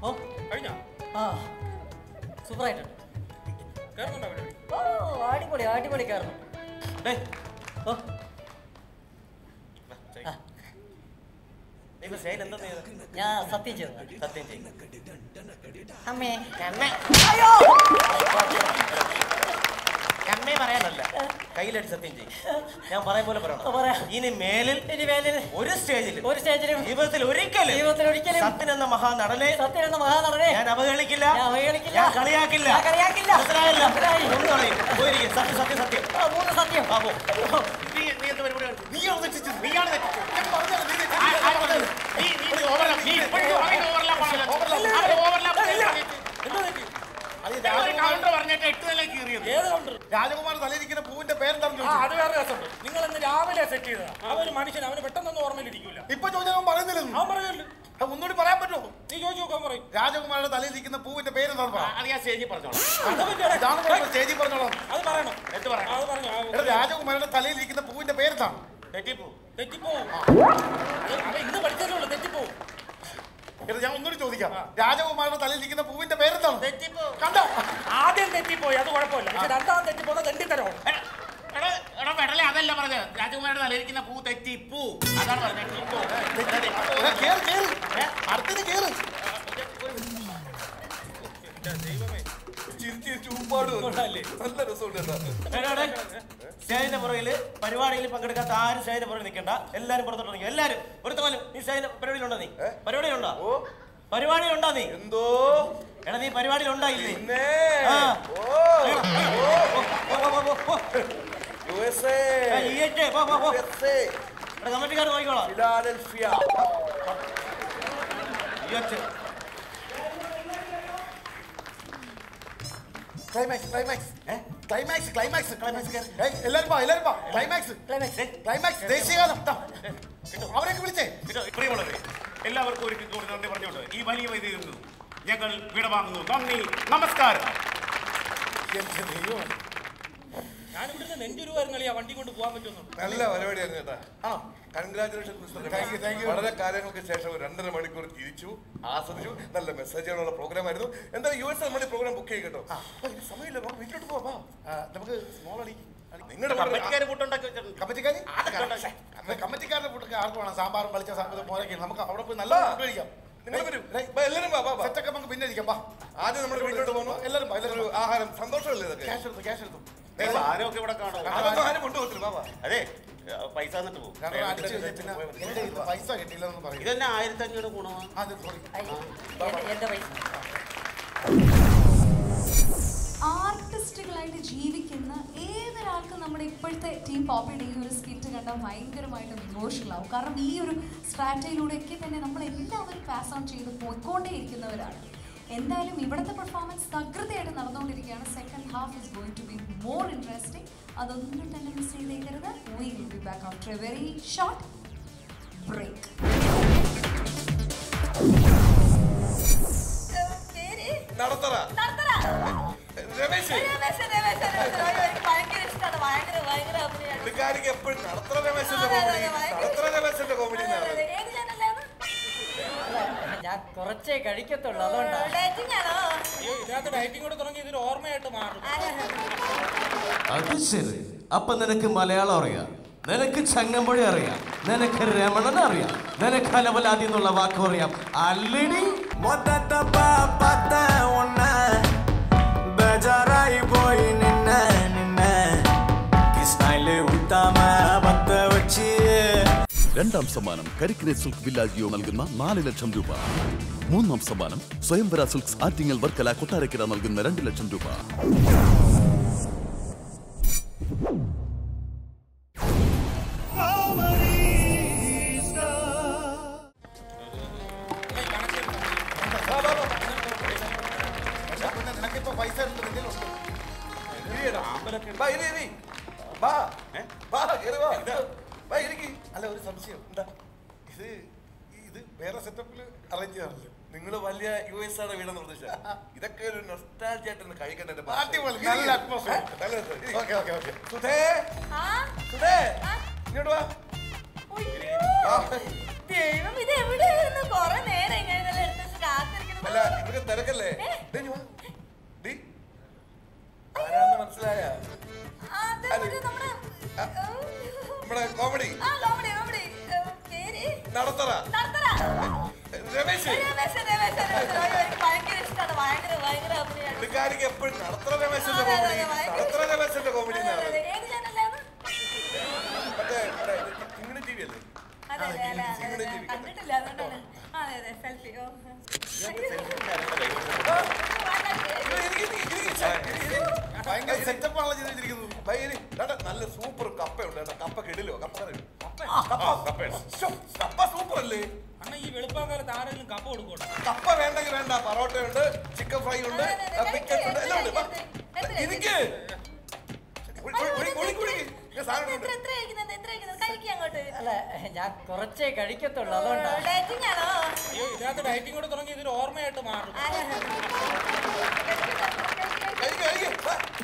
ഓ കഴിഞ്ഞാ? ആ, സൂപ്പറായിട്ടുണ്ട്. കയറുന്നുണ്ടോ പരിപാടി? ഓ അടിപൊളി അടിപൊളി കയറുന്നു. ഓ ഞാൻ സത്യം ചെയ്തു. സത്യം ചെയ്തു. അമ്മേ അയ്യോ അമ്മേ പറയാനല്ല, കയ്യിലായിട്ട് സത്യം ചെയ്യും. ഞാൻ പറയാൻ പോലെ പറയണം. പറയാം. ഇനി മേലിൽ ഒരു സ്റ്റേജിലും ജീവിതത്തിൽ ഒരിക്കലും സത്യനെന്ന മഹാനടനെ ഞാൻ അവഹേളിക്കില്ല, കളിയാക്കില്ല. സത്യം. രാജകുമാർ തലയിരിക്കുന്ന പൂവിന്റെ പേരെന്താണെന്ന് ചോദിച്ചു. അത് വേറെ രസം. നിങ്ങൾ ഇന്ന് രാവിലെ സെറ്റ് ചെയ്തതാ. അവര് മനുഷ്യൻ, അവന് പെട്ടെന്നൊന്നും ഓർമ്മയിലിരിക്കൂല. ഇപ്പൊ ചോദിച്ചാൽ പറയുന്നില്ല. പറയല്ലോ, ഒന്നുകൂടി പറയാൻ പറ്റുമോ? നീ ചോദിച്ചു നോക്കാൻ പറയും. രാജകുമാരുടെ തലയിരിക്കുന്ന പൂവിന്റെ പേരെന്താ? അത് ഞാൻ സ്റ്റേജിൽ പറഞ്ഞോളാം. അത് പറയണം. എന്ത് പറയണം? രാജകുമാരുടെ തലയിരിക്കുന്ന പൂവിന്റെ പേരെന്താണ്? തെറ്റിപ്പോവും. ഇന്ന് പഠിച്ചല്ലോ. തെറ്റിപ്പോവും. ഞാൻ ഒന്നുകൂടി ചോദിക്കാം. രാജകുമാരുടെ തലയിരിക്കുന്ന പൂവിന്റെ പേരെന്താണ്? തെറ്റിപ്പോവും. കണ്ടോ, ആദ്യം തെറ്റിപ്പോയി. അത് കുഴപ്പമില്ല. പക്ഷെ രണ്ടാമത് തെറ്റിപ്പോണ തെണ്ടിത്തരോ? എടാ വെടലേ, അതല്ല പറഞ്ഞത്. രാജകുമാരുടെ തലയിരിക്കുന്ന പൂ തെറ്റിപ്പൂ, അതാണ് പറഞ്ഞത്. ദൈവമേ, സ്റ്റേജിന്റെ പുറകില് പരിപാടിയിൽ പങ്കെടുക്കാത്ത ആരും സ്റ്റേജിന്റെ പുറകിൽ നിൽക്കണ്ട. എല്ലാരും പുറത്തോട്ട്. എല്ലാരും ഒരുത്തമാലും. നീ സ്റ്റേജിന്റെ പരിപാടിയിലുണ്ടോ? നീ പരിപാടിയിലുണ്ടോ? പരിപാടിയിലുണ്ടോ നീ? എന്തോ എടാ, നീ പരിപാടിയിലുണ്ടായില്ലേ? കമ്മിറ്റിക്കാർ നോക്കിക്കോളാം. नमस्कार आहारोषा पैसा ആർട്ടിസ്റ്റുകളായിട്ട് ജീവിക്കുന്ന ഏതൊരാൾക്കും നമ്മുടെ ഇപ്പോഴത്തെ ടീം പോപ്പിയുടെ ഈ ഒരു സ്കിറ്റ് കണ്ടാൽ ഭയങ്കരമായിട്ടും ഇമോഷണൽ ആവും. കാരണം ഈ ഒരു സ്ട്രാറ്റജിയിലൂടെയൊക്കെ തന്നെ നമ്മളെല്ലാവരും പാസ് ഓൺ ചെയ്ത് പോയിക്കൊണ്ടേയിരിക്കുന്നവരാണ്. എന്തായാലും ഇവിടുത്തെ പെർഫോമൻസ് തകൃതിയായിട്ട് നടന്നുകൊണ്ടിരിക്കുകയാണ്. Second half is going to be more interesting. അതൊന്നും തന്നെ മിസ് ചെയ്തേക്കരുത്. We will be back after a very short break. Nadathara Ramesh Ramesh Ramesh ഒരു ഭയങ്കര ഇഷ്ടാണ്. ഭയങ്കര ഭയങ്കര അഭിനയാണ്. ഇക്കാരിക്ക് എപ്പോഴും നടത്തരാ രമേശന്റെ കോമഡി നടത്തരാ രമേശന്റെ കോമഡി എന്നാണ്. ഞാൻ കുറച്ചേ കഴിക്കത്തുള്ളൂ. അതുകൊണ്ടാണ് ഡയറ്റിംഗ് ആണോ? അയ്യോ ഇതിനകത്ത് ഡയറ്റിംഗ് കൂടെ തുടങ്ങി ഇതൊരു ഓർമ്മയായിട്ട് മാറും. അത് ശരി. അപ്പം നിനക്ക് മലയാളം അറിയാം, നിനക്ക് ചങ്ങമ്പുഴ അറിയാം, നിനക്ക് രമണൻ അറിയാം, നിനക്ക് അലവലാതി എന്നുള്ള വാക്കും അറിയാം. അല്ലടി രണ്ടാം സമ്മാനം കരിക്കിനെ സിൽക്ക് വില്ലാജിയോ നൽകുന്ന 4 ലക്ഷം രൂപ. മൂന്നാം സമ്മാനം സ്വയംവര സിൽക്സ് ആറ്റിങ്ങൽ വർക്കല കൊട്ടാരക്കര നൽകുന്ന 2 ലക്ഷം രൂപ.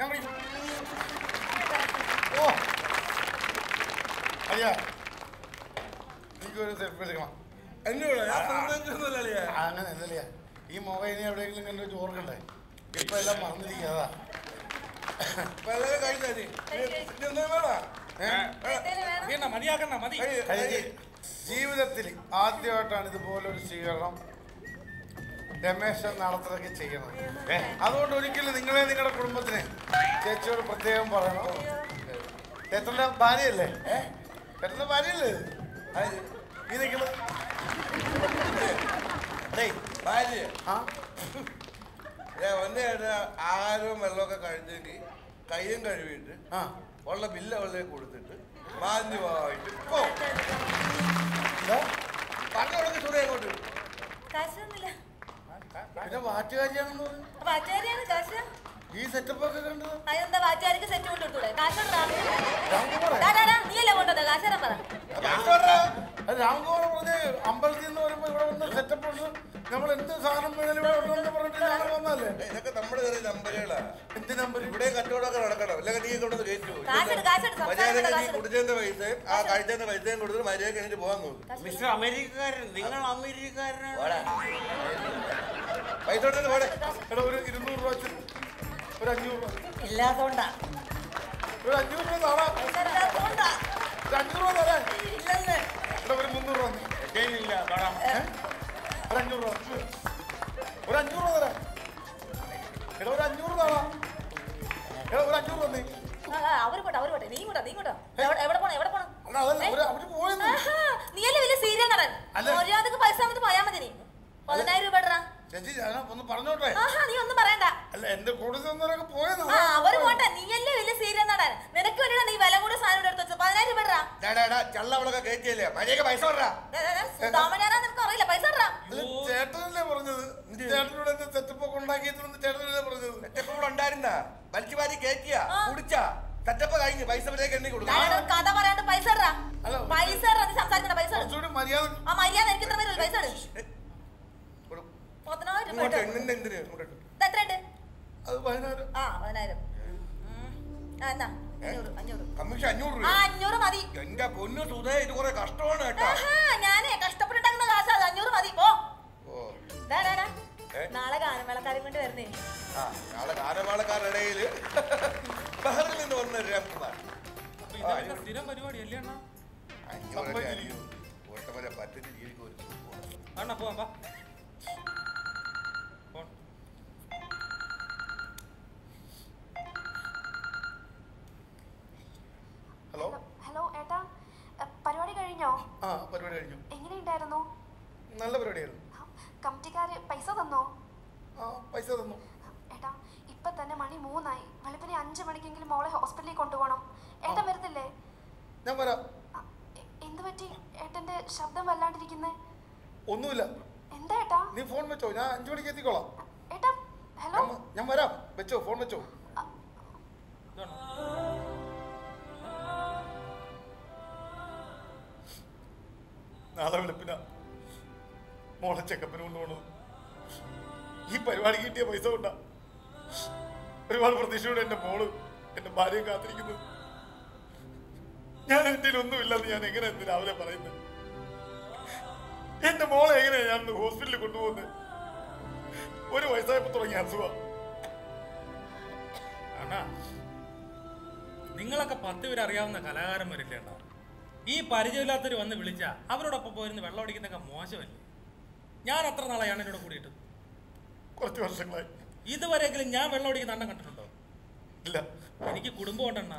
頑張り。お。आया। देखो इसे फिर से कमां। अन्य वाला यार संबंध जो ना लिया। हाँ ना ना लिया। ये मौका इन्हें अपने के लिए करने जोर करता है। कितना इलाम मारने दिया था। पहले भी कहीं था जी। ये नहीं मारा। हैं? ये ना मरी आकर ना मरी। जीवनത്തിൽ ആദ്യമായിട്ടാണ് സ്വീകരണം രമേശൻ നടത്തതൊക്കെ ചെയ്യണം. അതുകൊണ്ട് ഒരിക്കലും നിങ്ങളെ നിങ്ങളുടെ കുടുംബത്തിനെ ചേച്ചിയോട് പ്രത്യേകം പറയണം. ചേട്ടൻ്റെ ഭാര്യയല്ലേ? ചേട്ടൻ്റെ ഭാര്യയല്ലേ? ഭാര്യ ഒന്നേ ആഹാരവും വെള്ളമൊക്കെ കഴിഞ്ഞെങ്കിൽ കയ്യും കഴുകിയിട്ട് ഉള്ള ബില്ല് അവളെ കൊടുത്തിട്ട് മാഞ്ഞു പോയിട്ട് പറഞ്ഞോടൊക്കെ ചൂട് അങ്ങോട്ട് പിന്നെ വാറ്റുകാരിയാണെന്ന് പറഞ്ഞു. ഈ സെറ്റപ്പ് ഒക്കെ കണ്ടു രാംകുമാർ പറഞ്ഞ് അമ്പലത്തിൽ നിന്ന് വരുമ്പോ ഇവിടെ വന്ന് സെറ്റപ്പ് ഉണ്ട്. നമ്മൾ എന്ത് സാധനം ഇതൊക്കെ നമ്മുടെ ചെറിയ നമ്പരുകളാണ്. എന്ത് നമ്പർ ഇവിടെ കച്ചവടമൊക്കെ നടക്കണം. അല്ലെങ്കിൽ നീ കൊണ്ടൊന്ന് കയറ്റു മര്യാദ നീ കുടിച്ചതിന്റെ പൈസയും ആ കഴിച്ചതിന്റെ പൈസയും കൊടുത്തിട്ട് മര്യാദ കഴിഞ്ഞിട്ട് പോകാൻ നോക്കും. മിസ്റ്റർ അമേരിക്കക്കാരൻ, നിങ്ങൾ അമേരിക്കക്കാരനാണ്. പൈസ കൊടുത്തിട്ട് പോടെ. എടാ ഒരു 200 രൂപ ഒരു 500 രൂപ ഇല്ലാത്തോണ്ടാ ഒരു 500 രൂപ താടാ. 200 രൂപ തരാൻ ഇല്ലല്ലേ. എടാ ഒരു 300 രൂപ ഇല്ല താടാ. ഒരു 500 രൂപ ഒരു 500 രൂപ തരാൻ. എടാ ഒരു 500 രൂപ താടാ. എടാ ഒരു 500 രൂപ നീ അവര് പോട്ടെ അവര് പോട്ടെ നീ ഇങ്ങോട്ടാ നീ ഇങ്ങോട്ടാ. എവിടെ പോണം എവിടെ പോണം? അവര് പോയെന്ന് നീയല്ലേ വലിയ സീരിയൽ നടൻ. മര്യാദക്ക് പൈസ വന്നിട്ട് പോയാൽ മതി. നീ 10000 രൂപ ഇടറാ. ചേച്ചി ഒന്ന് പറഞ്ഞോട്ടെ. നീ ഒന്നും പറയണ്ട. അല്ല എന്റെ കൂടെ അവര് പോട്ടെ. നീയല്ലേ വലിയ സീരിയൽ നടൻ. നിനക്ക് വേണ്ടിയാണ് നീ വില കൂടെ സാധനം എടുത്തു വെച്ചത്. 10000 രൂപ ഇടറാ. ചള്ളവളൊക്കെ കയറ്റിയല്ലേ മര്യാദക്ക് പൈസ ഇടറാ. നിനക്ക് അറിയില്ല പൈസ ഇടറാ. ചേട്ടനല്ലേ പറഞ്ഞത്? ചേട്ടനോട് എന്റെ സെറ്റപ്പ് ഒക്കെ ഉണ്ടാക്കിയിട്ടുണ്ട്. ചേട്ടനല്ലേ പറഞ്ഞത്? സെറ്റപ്പ് കൂടെ ഉണ്ടായിരുന്ന വലിച്ചു വാരി കയറ്റിയാ കുടിച്ചാ സെറ്റപ്പ് കഴിഞ്ഞ് പൈസ എണ്ണി കൊടുക്കും. കഥ പറയാണ്ട് പൈസ ഇടറാ. പൈസ ഇടറാ. നീ സംസാരിക്കണ്ട. പൈസ ആ മര്യാദ എനിക്ക് ഇത്ര പേര് പൈസ ഇട. നാളെ ഗാനമേളക്കാരും കൊണ്ട് വരുന്നേ. നാളെ ഗാനമേളക്കാരുടെ ബഹറിൽ നിന്ന് വന്ന രാംകുമാർ സ്ഥിരം പരിപാടിയല്ലേ അണ്ണാ. പറ്റത്തി ജീവിക്കും അണ്ണാ. പോവാ നാളെ വെളുപ്പിനാ മോളെ ചെക്കപ്പിന് കൊണ്ടുപോകണത്. ഈ പരിപാടി കിട്ടിയ പൈസ കൊണ്ടാ ഒരുപാട് പ്രതീക്ഷയോടെ എന്റെ മോള് എന്റെ ഭാര്യയും കാത്തിരിക്കുന്നത്. ഞാൻ എന്റെ ഒന്നുമില്ലെന്ന് ഞാൻ എങ്ങനെ എന്ത് രാവിലെ പറയുന്നത്? എന്റെ മോളെ എങ്ങനെയാ ഞാൻ ഹോസ്പിറ്റലിൽ കൊണ്ടുപോകുന്നത്? ഒരു വയസ്സായപ്പോ തുടങ്ങി അസുഖം. നിങ്ങളൊക്കെ 10 പേര് അറിയാവുന്ന കലാകാരന്മാരല്ലേ ഉണ്ടാവും. ഈ പരിചയമില്ലാത്തവർ വന്ന് വിളിച്ചാൽ അവരോടൊപ്പം പോയിരുന്ന് വെള്ളം അടിക്കുന്നൊക്കെ മോശമല്ലേ? ഞാൻ അത്ര നാളെയാണ് എന്നോട് കൂടിയിട്ട് കുറച്ച് വർഷങ്ങളായി. ഇതുവരെയെങ്കിലും ഞാൻ വെള്ളം അടിക്കുന്ന അണ്ണം കണ്ടിട്ടുണ്ടോ? ഇല്ല. എനിക്ക് കുടുംബം ഉണ്ടെണ്ണ.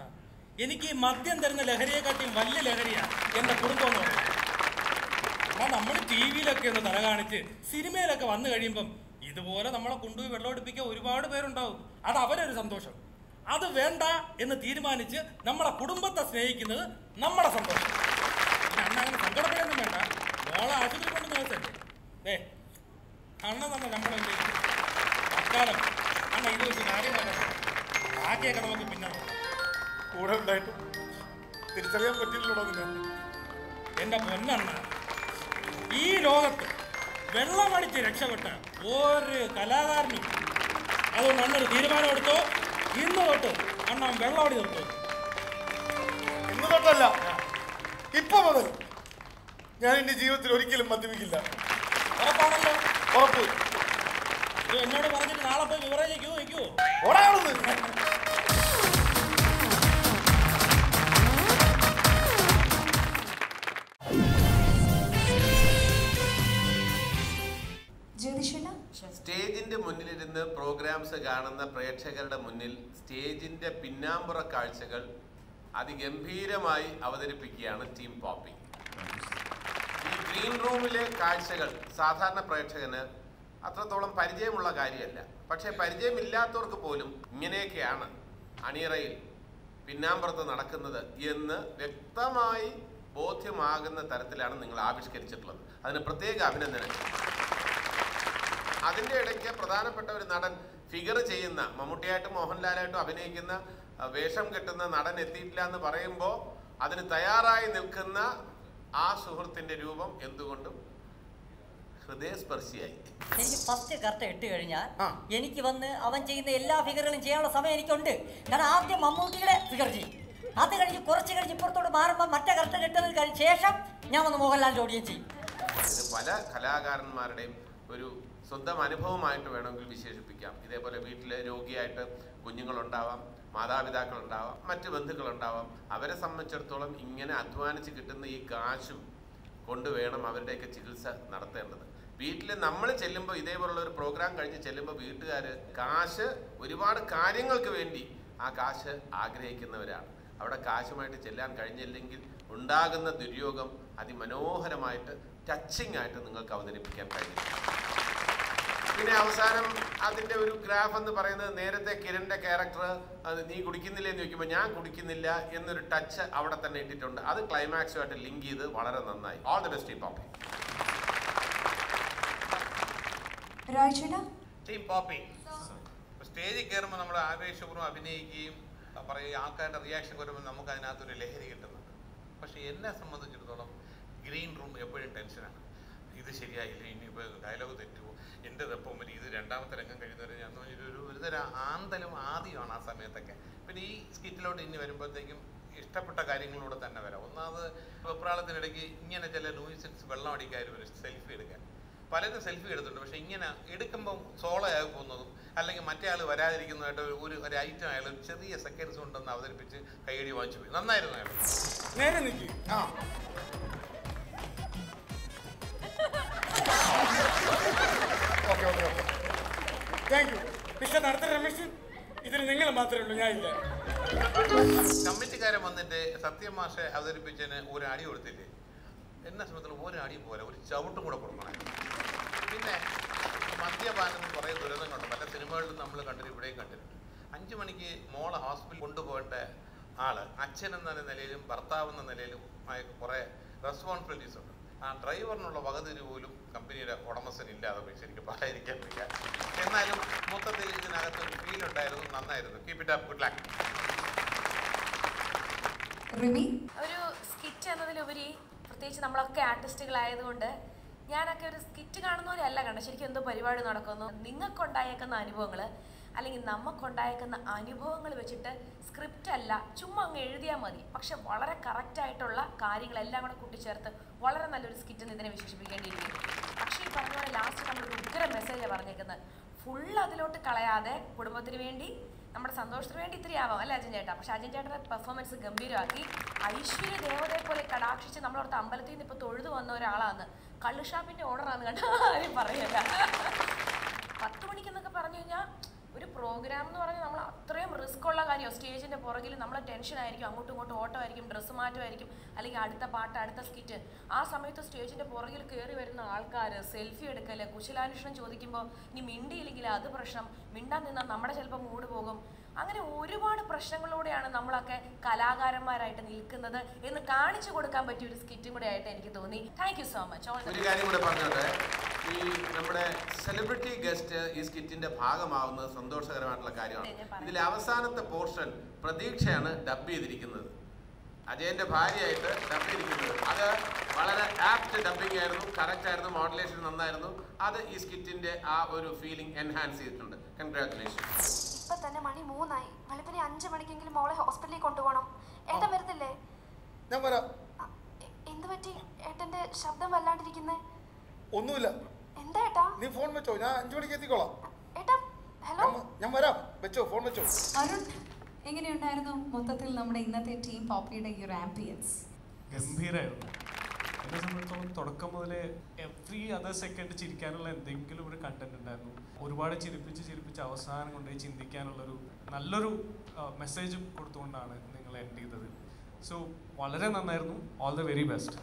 എനിക്ക് ഈ മദ്യം തരുന്ന ലഹരിയെക്കാട്ടിയും വലിയ ലഹരിയാണ് എൻ്റെ കുടുംബം എന്ന് പറയുന്നത്. അപ്പം നമ്മൾ ടി വിയിലൊക്കെ ഒന്ന് തല കാണിച്ച് സിനിമയിലൊക്കെ വന്നു കഴിയുമ്പം ഇതുപോലെ നമ്മളെ കൊണ്ടുപോയി വെള്ളം അടിപ്പിക്കാൻ ഒരുപാട് പേരുണ്ടാവും. അത് അവരൊരു സന്തോഷം. അത് വേണ്ട എന്ന് തീരുമാനിച്ച് നമ്മളെ കുടുംബത്തെ സ്നേഹിക്കുന്നത് നമ്മുടെ സന്തോഷം. അണ്ണങ്ങനെ സങ്കടപ്പെടാനും വേണ്ട. മോളെ ആശുപത്രി കൊണ്ട് നേരത്തല്ലേ ഏ അണ്ണ തന്നെ നമ്മളെ അക്കാലം അണ്ണ ഇത് വെച്ച് കാര്യം ആക്കിയൊക്കെ നമുക്ക് പിന്നെ കൂടെ ഉണ്ടായിട്ട് തിരിച്ചറിയാൻ പറ്റില്ലല്ലോ. എൻ്റെ പൊന്നണ്ണ, ഈ ലോകത്ത് വെള്ളമടിച്ച് രക്ഷപ്പെട്ട ഒരു കലാകാരനും. അതുകൊണ്ട് അണ്ണൊരു തീരുമാനം എടുത്തോ. या जीवन मद्यप സ്റ്റേജിന്റെ മുന്നിലിരുന്ന് പ്രോഗ്രാംസ് കാണുന്ന പ്രേക്ഷകരുടെ മുന്നിൽ സ്റ്റേജിന്റെ പിന്നാമ്പുറ കാഴ്ചകൾ അതിഗംഭീരമായി അവതരിപ്പിക്കുകയാണ് ടീം പോപ്പി. ഈ ഗ്രീൻ റൂമിലെ കാഴ്ചകൾ സാധാരണ പ്രേക്ഷകന് അത്രത്തോളം പരിചയമുള്ള കാര്യമല്ല. പക്ഷേ പരിചയമില്ലാത്തവർക്ക് പോലും ഇങ്ങനെയൊക്കെയാണ് അണിയറയിൽ പിന്നാമ്പുറത്ത് നടക്കുന്നത് എന്ന് വ്യക്തമായി ബോധ്യമാകുന്ന തരത്തിലാണ് നിങ്ങൾ ആവിഷ്കരിച്ചിട്ടുള്ളത്. അതിന് പ്രത്യേക അഭിനന്ദനം. അതിൻ്റെ ഇടയ്ക്ക് പ്രധാനപ്പെട്ട ഒരു നടൻ ഫിഗർ ചെയ്യുന്ന, മമ്മൂട്ടിയായിട്ടും മോഹൻലാലായിട്ടും അഭിനയിക്കുന്ന, വേഷം കെട്ടുന്ന നടൻ എത്തിയിട്ടില്ല എന്ന് പറയുമ്പോൾ അതിന് തയ്യാറായി നിൽക്കുന്ന ആ സുഹൃത്തിൻ്റെ രൂപം എന്തുകൊണ്ടും ഹൃദയസ്പർശിയായി. എനിക്ക് ഫസ്റ്റ് കർട്ട ഇട്ട് കഴിഞ്ഞാൽ എനിക്ക് വന്ന് അവൻ ചെയ്യുന്ന എല്ലാ ഫിഗറുകളും ചെയ്യാനുള്ള സമയം എനിക്കുണ്ട്. ഞാൻ ആദ്യം മമ്മൂട്ടിയുടെ ഫിഗർ ചെയ്യും, അത് കഴിഞ്ഞ് കുറച്ച് കഴിഞ്ഞ് ഇപ്പുറത്തോട്ട് മാറുമ്പോൾ മറ്റേ കർട്ട കെട്ടുന്നതിന് കഴിഞ്ഞ ശേഷം ഞാൻ വന്ന് മോഹൻലാലിൻ്റെ ഓഡിയം ചെയ്യും. ഇത് പല കലാകാരന്മാരുടെയും ഒരു സ്വന്തം അനുഭവമായിട്ട് വേണമെങ്കിൽ വിശേഷിപ്പിക്കാം. ഇതേപോലെ വീട്ടിലെ രോഗിയായിട്ട് കുഞ്ഞുങ്ങളുണ്ടാവാം, മാതാപിതാക്കളുണ്ടാവാം, മറ്റ് ബന്ധുക്കളുണ്ടാവാം. അവരെ സംബന്ധിച്ചിടത്തോളം ഇങ്ങനെ അധ്വാനിച്ച് കിട്ടുന്ന ഈ കാശും കൊണ്ടുവേണം അവരുടെയൊക്കെ ചികിത്സ നടത്തേണ്ടത്. വീട്ടിൽ നമ്മൾ ചെല്ലുമ്പോൾ, ഇതേപോലുള്ള ഒരു പ്രോഗ്രാം കഴിഞ്ഞ് ചെല്ലുമ്പോൾ വീട്ടുകാർ കാശ് ഒരുപാട് കാര്യങ്ങൾക്ക് വേണ്ടി ആ കാശ് ആഗ്രഹിക്കുന്നവരാണ്. അവിടെ കാശുമായിട്ട് ചെല്ലാൻ കഴിഞ്ഞില്ലെങ്കിൽ ഉണ്ടാകുന്ന ദുര്യോഗം അതിമനോഹരമായിട്ട് ടച്ചിങ് ആയിട്ട് നിങ്ങൾക്ക് അവതരിപ്പിക്കാൻ കഴിയും. പിന്നെ അവസാനം അതിൻ്റെ ഒരു ഗ്രാഫ് എന്ന് പറയുന്നത്, നേരത്തെ കിരണിൻ്റെ ക്യാരക്ടർ അത് നീ കുടിക്കുന്നില്ല എന്ന് ചോദിക്കുമ്പോൾ ഞാൻ കുടിക്കുന്നില്ല എന്നൊരു ടച്ച് അവിടെ തന്നെ ഇട്ടിട്ടുണ്ട്. അത് ക്ലൈമാക്സുമായിട്ട് ലിങ്ക് ചെയ്ത് വളരെ നന്നായി. All the best team Poppy. Team Poppy സ്റ്റേജിൽ കയറുമ്പോൾ നമ്മൾ ആവേശപൂർവ്വം അഭിനയിക്കുകയും പറയുകയും ആൾക്കാരുടെ റിയാക്ഷൻ വരുമ്പോൾ നമുക്ക് അതിനകത്തൊരു ലഹരി കിട്ടുന്നുണ്ട്. പക്ഷേ എന്നെ സംബന്ധിച്ചിടത്തോളം ഗ്രീൻ റൂം എപ്പോഴും ടെൻഷനാണ്. ഇത് ശരിയായില്ല, ഇനിയിപ്പോൾ ഡയലോഗ് തെറ്റുമോ, എൻ്റെ ഒപ്പം ഒരു ഇത് രണ്ടാമത്തെ രംഗം കഴിയുന്നവരെ ഞാൻ ഒരുതരം ആന്തലും ആദ്യമാണ് ആ സമയത്തൊക്കെ. പിന്നെ ഈ സ്കിറ്റിലോട്ട് ഇനി വരുമ്പോഴത്തേക്കും ഇഷ്ടപ്പെട്ട കാര്യങ്ങളിലൂടെ തന്നെ വരാം. ഒന്നാമത് വെപ്രാളത്തിനിടയ്ക്ക് ഇങ്ങനെ ചില നൂയിസൻസ് വെള്ളം അടിക്കാർ വരും സെൽഫി എടുക്കാൻ. പലരും സെൽഫി എടുത്തിട്ടുണ്ട്, പക്ഷേ ഇങ്ങനെ എടുക്കുമ്പം സോളയായി പോകുന്നതും അല്ലെങ്കിൽ മറ്റേ ആൾ വരാതിരിക്കുന്നതായിട്ട് ഒരു ഐറ്റം അയാൾ ചെറിയ സെക്കൻഡ്സ് കൊണ്ടെന്ന് അവതരിപ്പിച്ച് കൈയടി വാങ്ങിച്ചു പോയി. നന്നായിരുന്നു അയാൾ. നേരെ നിൽക്കും. ആ okay okay okay thank you പക്ഷേ അടുത്ത രമേശ് ഇതിന് നിങ്ങൾ മാത്രമേ ഉള്ളൂ, ഞാനില്ല. കമ്മിറ്റിക്കാരൻ വന്നിട്ട് സത്യം മാഷെ അവതരിപ്പിച്ചതിന് ഒരു അടി കൊടുത്തില്ലേ? എന്നെ സംബന്ധിച്ചിടത്തോളം ഒരു അടി പോലെ ഒരു ചവിട്ടും കൂടെ കൊടുക്കണം. പിന്നെ മദ്യപാനം കുറേ ദുരന്തങ്ങളുണ്ട്. പല സിനിമകളിലും നമ്മൾ കണ്ടിട്ട് ഇവിടെയും കണ്ടിട്ടുണ്ട്. 5 മണിക്ക് മോളെ ഹോസ്പിറ്റലിൽ കൊണ്ടുപോകേണ്ട ആള് അച്ഛനെന്ന നിലയിലും ഭർത്താവെന്ന നിലയിലും ആയ കുറേ റെസ്പോൺസിബിലിറ്റീസ് ഉണ്ട്. ആ ഡ്രൈവറിനുള്ള വകതിരി പോലും കമ്പനിയുടെ ഉടമസ്ഥനില്ലാതെ പോയി. ശരിക്കും പറയാതിരിക്കാൻ വയ്യ. എന്നാലും മൊത്തത്തിൽ ഇതിനകത്ത് ഒരു ഫീൽ ഉണ്ടായിരുന്നു. നന്നായിരുന്നു. Keep it up. Good luck. ഒരു സ്കിറ്റ് എന്നതിലുപരി പ്രത്യേകിച്ച് നമ്മളൊക്കെ ആർട്ടിസ്റ്റുകളായതുകൊണ്ട് ഞാനൊക്കെ ഒരു സ്കിറ്റ് കാണുന്നവരല്ല കണ്ടത്. ശരിക്കും എന്തോ പരിപാടി നടക്കുന്നു. നിങ്ങൾക്കുണ്ടായേക്കുന്ന അനുഭവങ്ങൾ അല്ലെങ്കിൽ നമുക്കുണ്ടായേക്കുന്ന അനുഭവങ്ങൾ വെച്ചിട്ട് സ്ക്രിപ്റ്റ് അല്ല, ചുമ്മാ അങ്ങ് എഴുതിയാൽ മതി. പക്ഷെ വളരെ കറക്റ്റായിട്ടുള്ള കാര്യങ്ങളെല്ലാം കൂടെ കൂട്ടിച്ചേർത്ത് വളരെ നല്ലൊരു സ്കിറ്റെന്ന് ഇതിനെ വിശേഷിപ്പിക്കേണ്ടിയിരിക്കുന്നു. പക്ഷേ ഈ പറഞ്ഞ പോലെ ലാസ്റ്റ് നമ്മളൊരു ഉഗ്ര മെസ്സേജാണ് പറഞ്ഞേക്കുന്നത്. ഫുൾ അതിലോട്ട് കളയാതെ കുടുംബത്തിന് വേണ്ടി, നമ്മുടെ സന്തോഷത്തിന് വേണ്ടി ഇത്തിരി ആവാം അല്ലേ അജയൻ ചേട്ടാ? പക്ഷേ അജയൻ ചേട്ടൻ്റെ പെർഫോമൻസ് ഗംഭീരമാക്കി. ഐശ്വര്യ ദേവതയെ പോലെ കടാക്ഷിച്ച് നമ്മളോർത്ത് അമ്പലത്തിൽ നിന്ന് ഇപ്പോൾ തൊഴുതു വന്ന ഒരാളാണ്. കള്ളു ഷാപ്പിൻ്റെ ഓണറാന്ന് കണ്ട ആരും പറയല്ല. 10 മണിക്കെന്നൊക്കെ പറഞ്ഞു കഴിഞ്ഞാൽ ഒരു പ്രോഗ്രാം എന്ന് പറഞ്ഞാൽ നമ്മൾ അത്രയും റിസ്ക് ഉള്ള കാര്യമാണ്. സ്റ്റേജിൻ്റെ പുറകിൽ നമ്മൾ ടെൻഷനായിരിക്കും, അങ്ങോട്ടും ഇങ്ങോട്ടും ഓട്ടമായിരിക്കും, ഡ്രസ്സ് മാറ്റമായിരിക്കും, അല്ലെങ്കിൽ അടുത്ത പാട്ട്, അടുത്ത സ്കിറ്റ്. ആ സമയത്ത് സ്റ്റേജിൻ്റെ പുറകിൽ കയറി വരുന്ന ആൾക്കാർ സെൽഫി എടുക്കൽ, കുശലാന്വേഷണം ചോദിക്കുമ്പോൾ ഇനി മിണ്ടിയില്ലെങ്കിൽ അത് പ്രശ്നം, മിണ്ടാൻ നിന്നാൽ നമ്മുടെ ചിലപ്പോൾ മൂഡ് പോകും. അങ്ങനെ ഒരുപാട് പ്രശ്നങ്ങളിലൂടെയാണ് നമ്മളൊക്കെ കലാകാരന്മാരായിട്ട് നിൽക്കുന്നത് എന്ന് കാണിച്ചു കൊടുക്കാൻ പറ്റിയ ഒരു സ്കിറ്റും കൂടെ ആയിട്ട് എനിക്ക് തോന്നി. Thank you so much. ഒരു കാര്യം കൂടെ പറഞ്ഞോട്ടെ, ഈ നമ്മുടെ സെലിബ്രിറ്റി ഗസ്റ്റ് ഈ സ്കിറ്റിന്റെ ഭാഗമാവുന്നത് സന്തോഷകരമായിട്ടുള്ള കാര്യമാണ്. ഇതിൽ അവസാനത്തെ പോർഷൻ പ്രതീക്ഷയാണ് ഡബ് ചെയ്തിരിക്കുന്നത്. अजय भार्य डबिंग अब वाले आप्त डबिंग करेक्ट मॉडुलेशन अब ई स्किटे आ और फीलिंग एनहांस कंग्राचुलेशन मणि മൂന്നായി വെളുപ്പിനെ 5 മണിക്കെങ്കിലും മോളെ ഹോസ്പിറ്റലിൽ കൊണ്ടുപോണം ഏട്ടൻ വരുന്നില്ലേ ഞാൻ വരാം എന്തു പറ്റി ഏട്ടന്റെ ശബ്ദം വല്ലാണ്ടിരിക്കുന്നേ ഒന്നുമില്ല എന്താ ഏട്ടാ നീ ഫോൺ വെച്ചോ ഞാൻ 5 മണിക്ക് എത്തിക്കോളാം ഏട്ടാ ഹലോ ഞാൻ വരാം വെച്ചോ ഫോൺ വെച്ചോ അരുൺ എങ്ങനെയുണ്ടായിരുന്നു മൊത്തത്തിൽ നമ്മുടെ ഇന്നത്തെ ടീം പോപ്പിയുടെ ഈ ആംബിയൻസ് ഗംഭീരമായിരുന്നു എന്നെ സംബന്ധിച്ചിടത്തോളം തുടക്കം മുതലേ എവ്രി അതർ സെക്കൻഡ് ചിരിക്കാനുള്ള എന്തെങ്കിലും ഒരു കണ്ടന്റ് ഉണ്ടായിരുന്നു ഒരുപാട് ചിരിപ്പിച്ച് ചിരിപ്പിച്ച് അവസാനം കൊണ്ടേ ചിന്തിക്കാനുള്ളൊരു നല്ലൊരു മെസ്സേജ് കൊടുത്തുകൊണ്ടാണ് നിങ്ങൾ എൻഡ് ചെയ്തത് സോ വളരെ നന്നായിരുന്നു ഓൾ ദ വെരി ബെസ്റ്റ്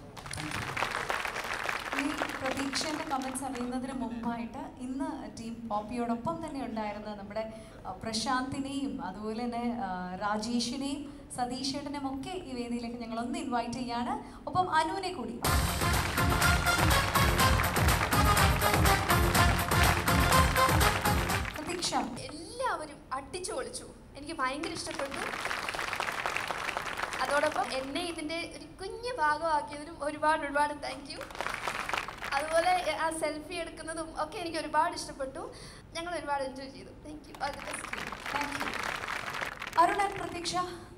ഈ പ്രതീക്ഷയുടെ കമൻസ് അറിയുന്നതിന് മുമ്പായിട്ട് ഇന്ന് ടീം പോപ്പിയോടൊപ്പം തന്നെ ഉണ്ടായിരുന്ന നമ്മുടെ പ്രശാന്തിനെയും അതുപോലെ തന്നെ രാജേഷിനെയും സതീഷേട്ടനെയും ഒക്കെ ഈ വേദിയിലേക്ക് ഞങ്ങൾ ഒന്ന് ഇൻവൈറ്റ് ചെയ്യാണ് ഒപ്പം അനുവിനെ കൂടി പ്രതീക്ഷ എല്ലാവരും അടിച്ചു പൊളിച്ചു എനിക്ക് ഭയങ്കര ഇഷ്ടപ്പെട്ടു അതോടൊപ്പം എന്നെ ഇതിൻ്റെ ഒരു കുഞ്ഞു ഭാഗമാക്കിയതിനും ഒരുപാട് ഒരുപാട് താങ്ക് യു അതുപോലെ ആ സെൽഫി എടുക്കുന്നതും ഒക്കെ എനിക്ക് ഒരുപാട് ഇഷ്ടപ്പെട്ടു ഞങ്ങൾ ഒരുപാട് എൻജോയ് ചെയ്തു thank you thank you Arun and പ്രതീക്ഷ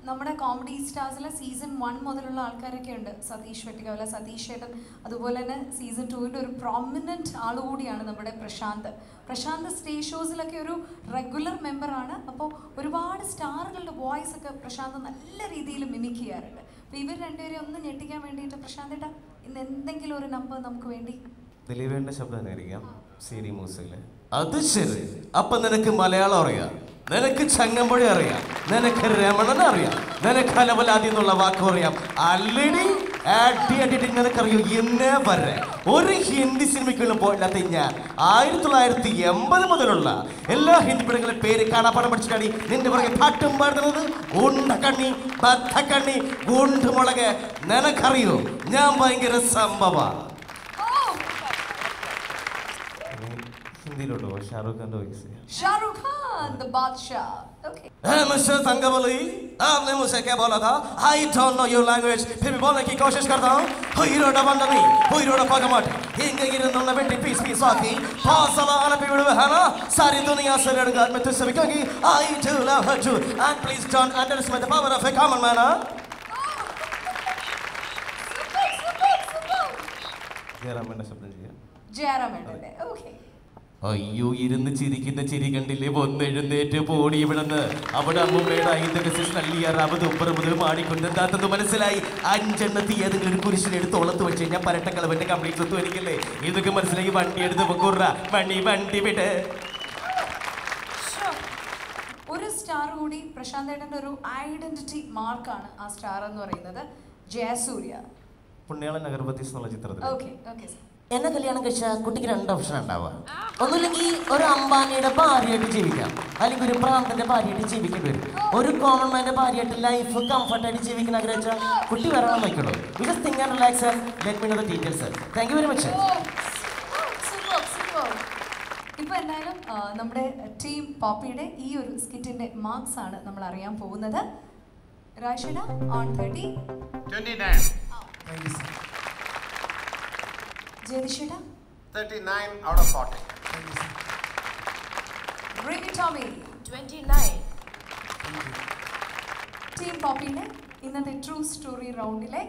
നമ്മുടെ കോമഡി സ്റ്റാർസിലെ സീസൺ 1 മുതലുള്ള ആൾക്കാരൊക്കെ ഉണ്ട് സതീഷ് വെട്ടിക്കവല സതീഷ് ഏട്ടൻ അതുപോലെ തന്നെ സീസൺ 2ൻ്റെ ഒരു പ്രോമിനൻറ്റ് ആളുകൂടിയാണ് നമ്മുടെ പ്രശാന്ത് സ്റ്റേജ് ഷോസിലൊക്കെ ഒരു റെഗുലർ മെമ്പറാണ് അപ്പോൾ ഒരുപാട് സ്റ്റാറുകളുടെ വോയിസ് ഒക്കെ പ്രശാന്ത് നല്ല രീതിയിൽ മിമിക് ചെയ്യാറുണ്ട് അപ്പോൾ ഇവർ രണ്ടുപേരെയും ഒന്ന് ഞെട്ടിക്കാൻ വേണ്ടിയിട്ട് പ്രശാന്ത് ഏട്ടാ ഇന്ന് എന്തെങ്കിലും ഒരു നമ്പർ നമുക്ക് വേണ്ടി ദിലീപേൻ്റെ ശബ്ദമായിരിക്കാം സിഡി മൂസിൽ അത് ശരി അപ്പം നിനക്ക് മലയാളം അറിയാം നിനക്ക് ചങ്ങമ്പുഴ അറിയാം നിനക്ക് രമണൻ അറിയാം നിനക്ക് അലവലാതി എന്നുള്ള വാക്കും അറിയാം ആൾറെഡി അടി നിനക്കറിയാം എന്നേ വരെ ഒരു ഹിന്ദി സിനിമയ്ക്കുള്ള പോയില്ലാത്ത ഞാൻ 1980 മുതലുള്ള എല്ലാ ഹിന്ദി പടങ്ങളുടെ പേര് കാണാപ്പാടം പഠിച്ചിട്ടാണ് നിന്റെ പുറകെ പാട്ടും പാടുന്നത് ഉണ്ടക്കണ്ണി ബത്തക്കണ്ണി ഗുണ്ടുമുളക് നിനക്കറിയോ ഞാൻ ഭയങ്കര സംഭവമാണ് ഹിന്ദിയിലുണ്ടോ ഷാറുഖ് ഖാൻ്റെ voice Shahrukh Khan the Badshah okay hey mister Thangavali आपने मुझसे क्या बोला था I don't know your language फिर भी बोलने की कोशिश करता हूँ होइरोड़ा बंदनी होइरोड़ा पगमट हिंगे गिरनोला बेटी पीस पीस आकी फासला अनपे विड़वे है ना सारी दुनिया से लड़गा मैं तुझसे भी कहूँगी I do love her you and please don't underestimate the power of a common man ജയരാമന്റെ ശബ്ദം ചെയ്യാം ജയരാമന്റെ ഓക്കേ അയ്യോ ഇരുന്ന് ചിരിക്കുന്ന ചിരി കണ്ടില്ലേ ഒന്നെഴുന്നേറ്റ് പോടി ഇവിടുന്ന് അവിടെ അമ്മൂമ്മയുടെ അയ്യതകസിൽ മാടിക്കൊണ്ടെത്താത്തത് മനസ്സിലായി 5 എണ്ണത്തി ഏതെങ്കിലും ഒരു കുരിശിനെടുത്ത് ഒളത്ത് വെച്ച് കഴിഞ്ഞാൽ പരട്ടക്കളവൻ്റെ കംപ്ലീറ്റ് സ്വത്ത് വരിക്കില്ലേ ഇതൊക്കെ മനസ്സിലാക്കി വണ്ടി എടുത്ത് പൊക്കൂറ വണ്ടി വിട് ഒരു സ്റ്റാർ കൂടി പ്രശാന്തേട്ടൻ്റെ ഒരു ഐഡന്റിറ്റി മാർക്കാണ് ആ സ്റ്റാർ എന്ന് പറയുന്നത് ജയസൂര്യ പുണ്യാളൻ അഗർബത്തീസ് എന്നുള്ള ചിത്രത്തിൽ എന്നെ കല്യാണം കഴിച്ചാൽ കുട്ടിക്ക് 2 ഓപ്ഷൻ ഉണ്ടാവുക ഒന്നുമില്ലെങ്കിൽ ഒരു അംബാനിയുടെ ഭാര്യയായിട്ട് ജീവിക്കാം അല്ലെങ്കിൽ ഒരു പ്രാന്തൻ്റെ ഭാര്യയായിട്ട് ജീവിക്കേണ്ടി വരും ഒരു കോമൺ മാൻ്റെ ഭാര്യയായിട്ട് ലൈഫ് കംഫർട്ടായിട്ട് ജീവിക്കാൻ ആഗ്രഹിച്ചാൽ കുട്ടി വരണം വയ്ക്കുള്ളൂ just think and relax sir let me know the details sir thank you very much ഇപ്പോൾ എന്തായാലും നമ്മുടെ ടീം പോപ്പിയുടെ ഈ ഒരു സ്കിറ്റിൻ്റെ മാർക്സ് ആണ് നമ്മൾ അറിയാൻ പോകുന്നത് Rashina on 30 29 Jayadishita 39 out of 40 Bring it Tommy 29 Team Poppy ne innathe true story round ile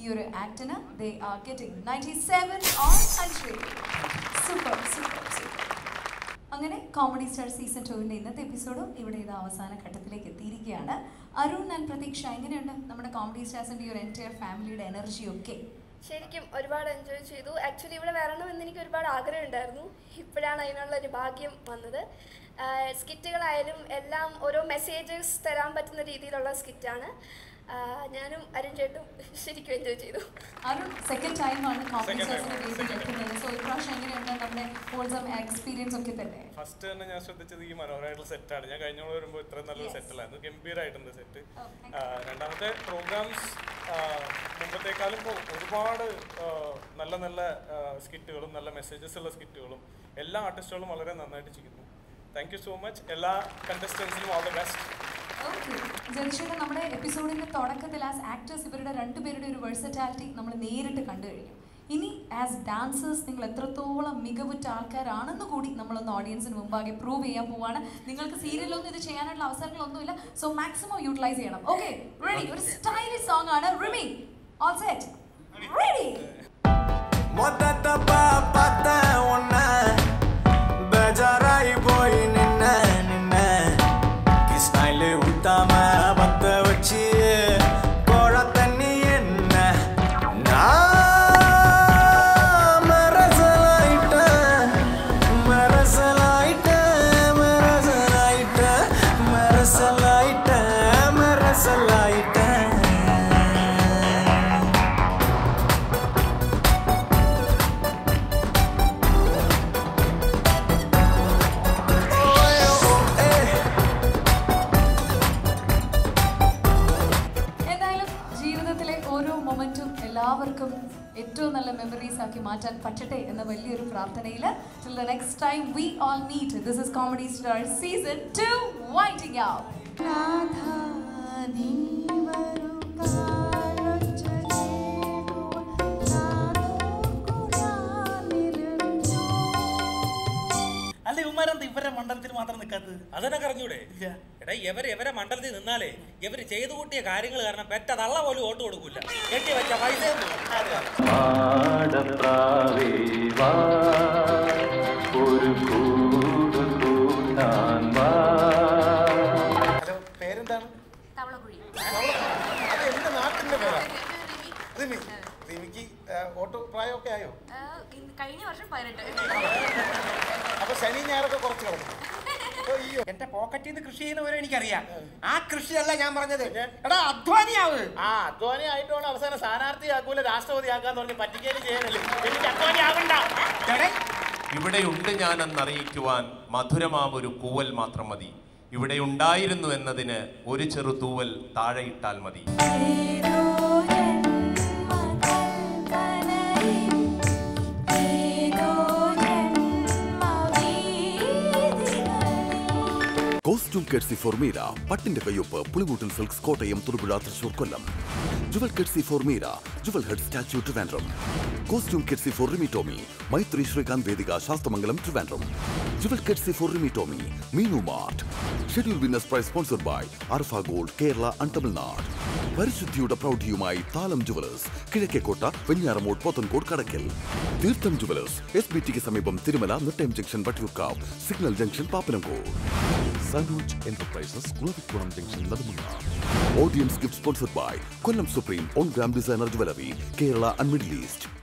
ee oru act na they are getting 97 on country super അങ്ങനെ കോമഡി സ്റ്റാർ സീസൺ 2ന്റെ ഇന്നത്തെ എപ്പിസോഡും ഇവിടെ ഇത് അവസാന ഘട്ടത്തിലേക്ക് എത്തിയിരിക്കുകയാണ് അരുൺ ആൻഡ് പ്രതീക്ഷ എങ്ങനെയുണ്ട് നമ്മുടെ കോമഡി സ്റ്റാർസിന്റെ ഈ ഒരു എൻറ്റയർ ഫാമിലിയുടെ എനർജിയൊക്കെ ശരിക്കും ഒരുപാട് എൻജോയ് ചെയ്തു ആക്ച്വലി ഇവിടെ വരണമെന്ന് എനിക്ക് ഒരുപാട് ആഗ്രഹം ഉണ്ടായിരുന്നു ഇപ്പോഴാണ് അതിനുള്ളൊരു ഭാഗ്യം വന്നത് സ്കിറ്റുകളായാലും എല്ലാം ഓരോ മെസ്സേജസ് തരാൻ പറ്റുന്ന രീതിയിലുള്ള സ്കിറ്റാണ് ഞാനും അരുൺ ചേട്ടും ശരിക്കും എൻജോയ് ചെയ്തു അരുൺ സെക്കൻഡ് ടൈമാണ് കോമഡി സ്റ്റാർസിന്റെ വേദിയിൽ എത്തുന്നത് സോ ഇപ്രാവശ്യം എങ്ങനെയുണ്ടായിരുന്നു നമ്മുടെ ഹോൾസം എക്സ്പീരിയൻസ് ഒക്കെ തന്നെ ഫസ്റ്റ് തന്നെ ഞാൻ ശ്രദ്ധിച്ചത് ഈ മനോഹരമായിട്ടുള്ള സെറ്റാണ് ഞാൻ കഴിഞ്ഞ വരുമ്പോൾ ഇത്ര നല്ലൊരു സെറ്റല്ലായിരുന്നു ഗംഭീരമായിട്ടുണ്ട് സെറ്റ് രണ്ടാമത്തെ പ്രോഗ്രാംസ് മുമ്പത്തേക്കാളും ഇപ്പോൾ ഒരുപാട് നല്ല നല്ല സ്കിറ്റുകളും നല്ല മെസ്സേജസ് ഉള്ള സ്കിറ്റുകളും എല്ലാ ആർട്ടിസ്റ്റുകളും വളരെ നന്നായിട്ട് ചെയ്യുന്നു താങ്ക് യു സോ മച്ച് എല്ലാ കണ്ടസ്റ്റൻസിനും ഓൾ ദി ബെസ്റ്റ് ജനിഷയുടെ നമ്മുടെ എപ്പിസോഡിന്റെ തുടക്കത്തിൽ ആസ് ആക്ടേഴ്സ് ഇവരുടെ രണ്ടുപേരുടെ ഒരു വെർസറ്റാലിറ്റി നമ്മൾ നേരിട്ട് കണ്ടു കഴിഞ്ഞു. ഇനി ആസ് ഡാൻസേഴ്സ് നിങ്ങൾ എത്രത്തോളം മികവുറ്റ ആൾക്കാരാണെന്ന് കൂടി നമ്മളൊന്ന് ഓഡിയൻസിന് മുമ്പാകെ പ്രൂവ് ചെയ്യാൻ പോവാണ്. നിങ്ങൾക്ക് സീരിയലൊന്നും ഇത് ചെയ്യാനുള്ള അവസരങ്ങളൊന്നുമില്ല, സോ മാക്സിമം യൂട്ടിലൈസ് ചെയ്യണം. Okay, ready? ഒരു സ്റ്റൈലിഷ് സോങ് ആണ് റിമി. All set, ready? എല്ലാവർക്കും ഏറ്റവും നല്ല മെമ്മറീസ് ആക്കി മാറ്റാൻ പറ്റട്ടെ എന്ന വലിയൊരു പ്രാർത്ഥനയിൽ till the next time we all meet. This is Comedy Star season 2 winding up. Radha ni varu ഇവരെ മണ്ഡലത്തിൽ നിന്നാലേ ഇവര് ചെയ്തു കൂട്ടിയ കാര്യങ്ങൾ കാരണം പെറ്റ തള്ള പോലും വോട്ട് കൊടുക്കില്ല. കെട്ടി വെച്ച പൈസ പേരെന്താണ്? എന്റെ നാട്ടിന്റെ പേരാ. റിമിക്ക് ഓട്ടോ പ്രായമൊക്കെ ആയോ? കഴിഞ്ഞ വർഷം 18. അപ്പൊ ശനി ഞായറൊക്കെ കുറച്ച് കിടക്കും. എന്റെ പോക്കറ്റിൽ നിന്ന് കൃഷി ചെയ്യുന്നവരെ എനിക്കറിയാം. ആ കൃഷിയല്ല ഞാൻ പറഞ്ഞത്, എടാ അധ്വാനിയാവ്. ആ അധ്വാനി ആയിട്ടാണ് അവസാനം സ്ഥാനാർത്ഥി ആക്കൂല രാഷ്ട്രപതി ആക്കാന്ന് പറഞ്ഞ് പറ്റിക്കേലും ചെയ്യാനല്ലേ. എനിക്ക് അധ്വാനി ആവണ്ട. ഇവിടെയുണ്ട് ഞാനെന്നറിയിക്കുവാൻ മധുരമാം ഒരു കൂവൽ മാത്രം മതി. ഇവിടെ ഉണ്ടായിരുന്നു എന്നതിന് ഒരു ചെറു തൂവൽ താഴെ ഇട്ടാൽ മതി. കോസ്റ്റ്യൂം കെഡ്സി ഫോർമീര, പട്ടിന്റെ കയ്യൊപ്പ്, Pulikoottan silks, Kottayam, Thurappuzha, Thrissur, Kollam. Jewel courtesy ഫോർമീര, jewel head statue, Trivandrum. Costume courtesy for Rimi Tomy, Maithri Srikanth Vedika, Sasthamangalam, Trivandrum. Jewel courtesy for Rimi Tomy, Meenu mart. Schedule winners prize sponsored by Arfa gold, Kerala and Tamil Nadu. പരിശുദ്ധിയുടെ പ്രൗഢിയുമായി താലം ജുവലേഴ്സ്, കിഴക്കേക്കോട്ട, വെഞ്ഞാറമൂട്, പോത്തൻകോട്, കടക്കൽ. തീർത്ഥം ജുവലേഴ്സ്, SBTക്ക് സമീപം, Thirumala, Nettayam junction, Vattiyoorkavu, signal junction, Pappanamcode. Sanuj Enterprises, Kulavikulam Junction, Ladumuna. Audience gift sponsored by Kollam Supreme On Gram Designer Jewelry, Kerala and Middle East.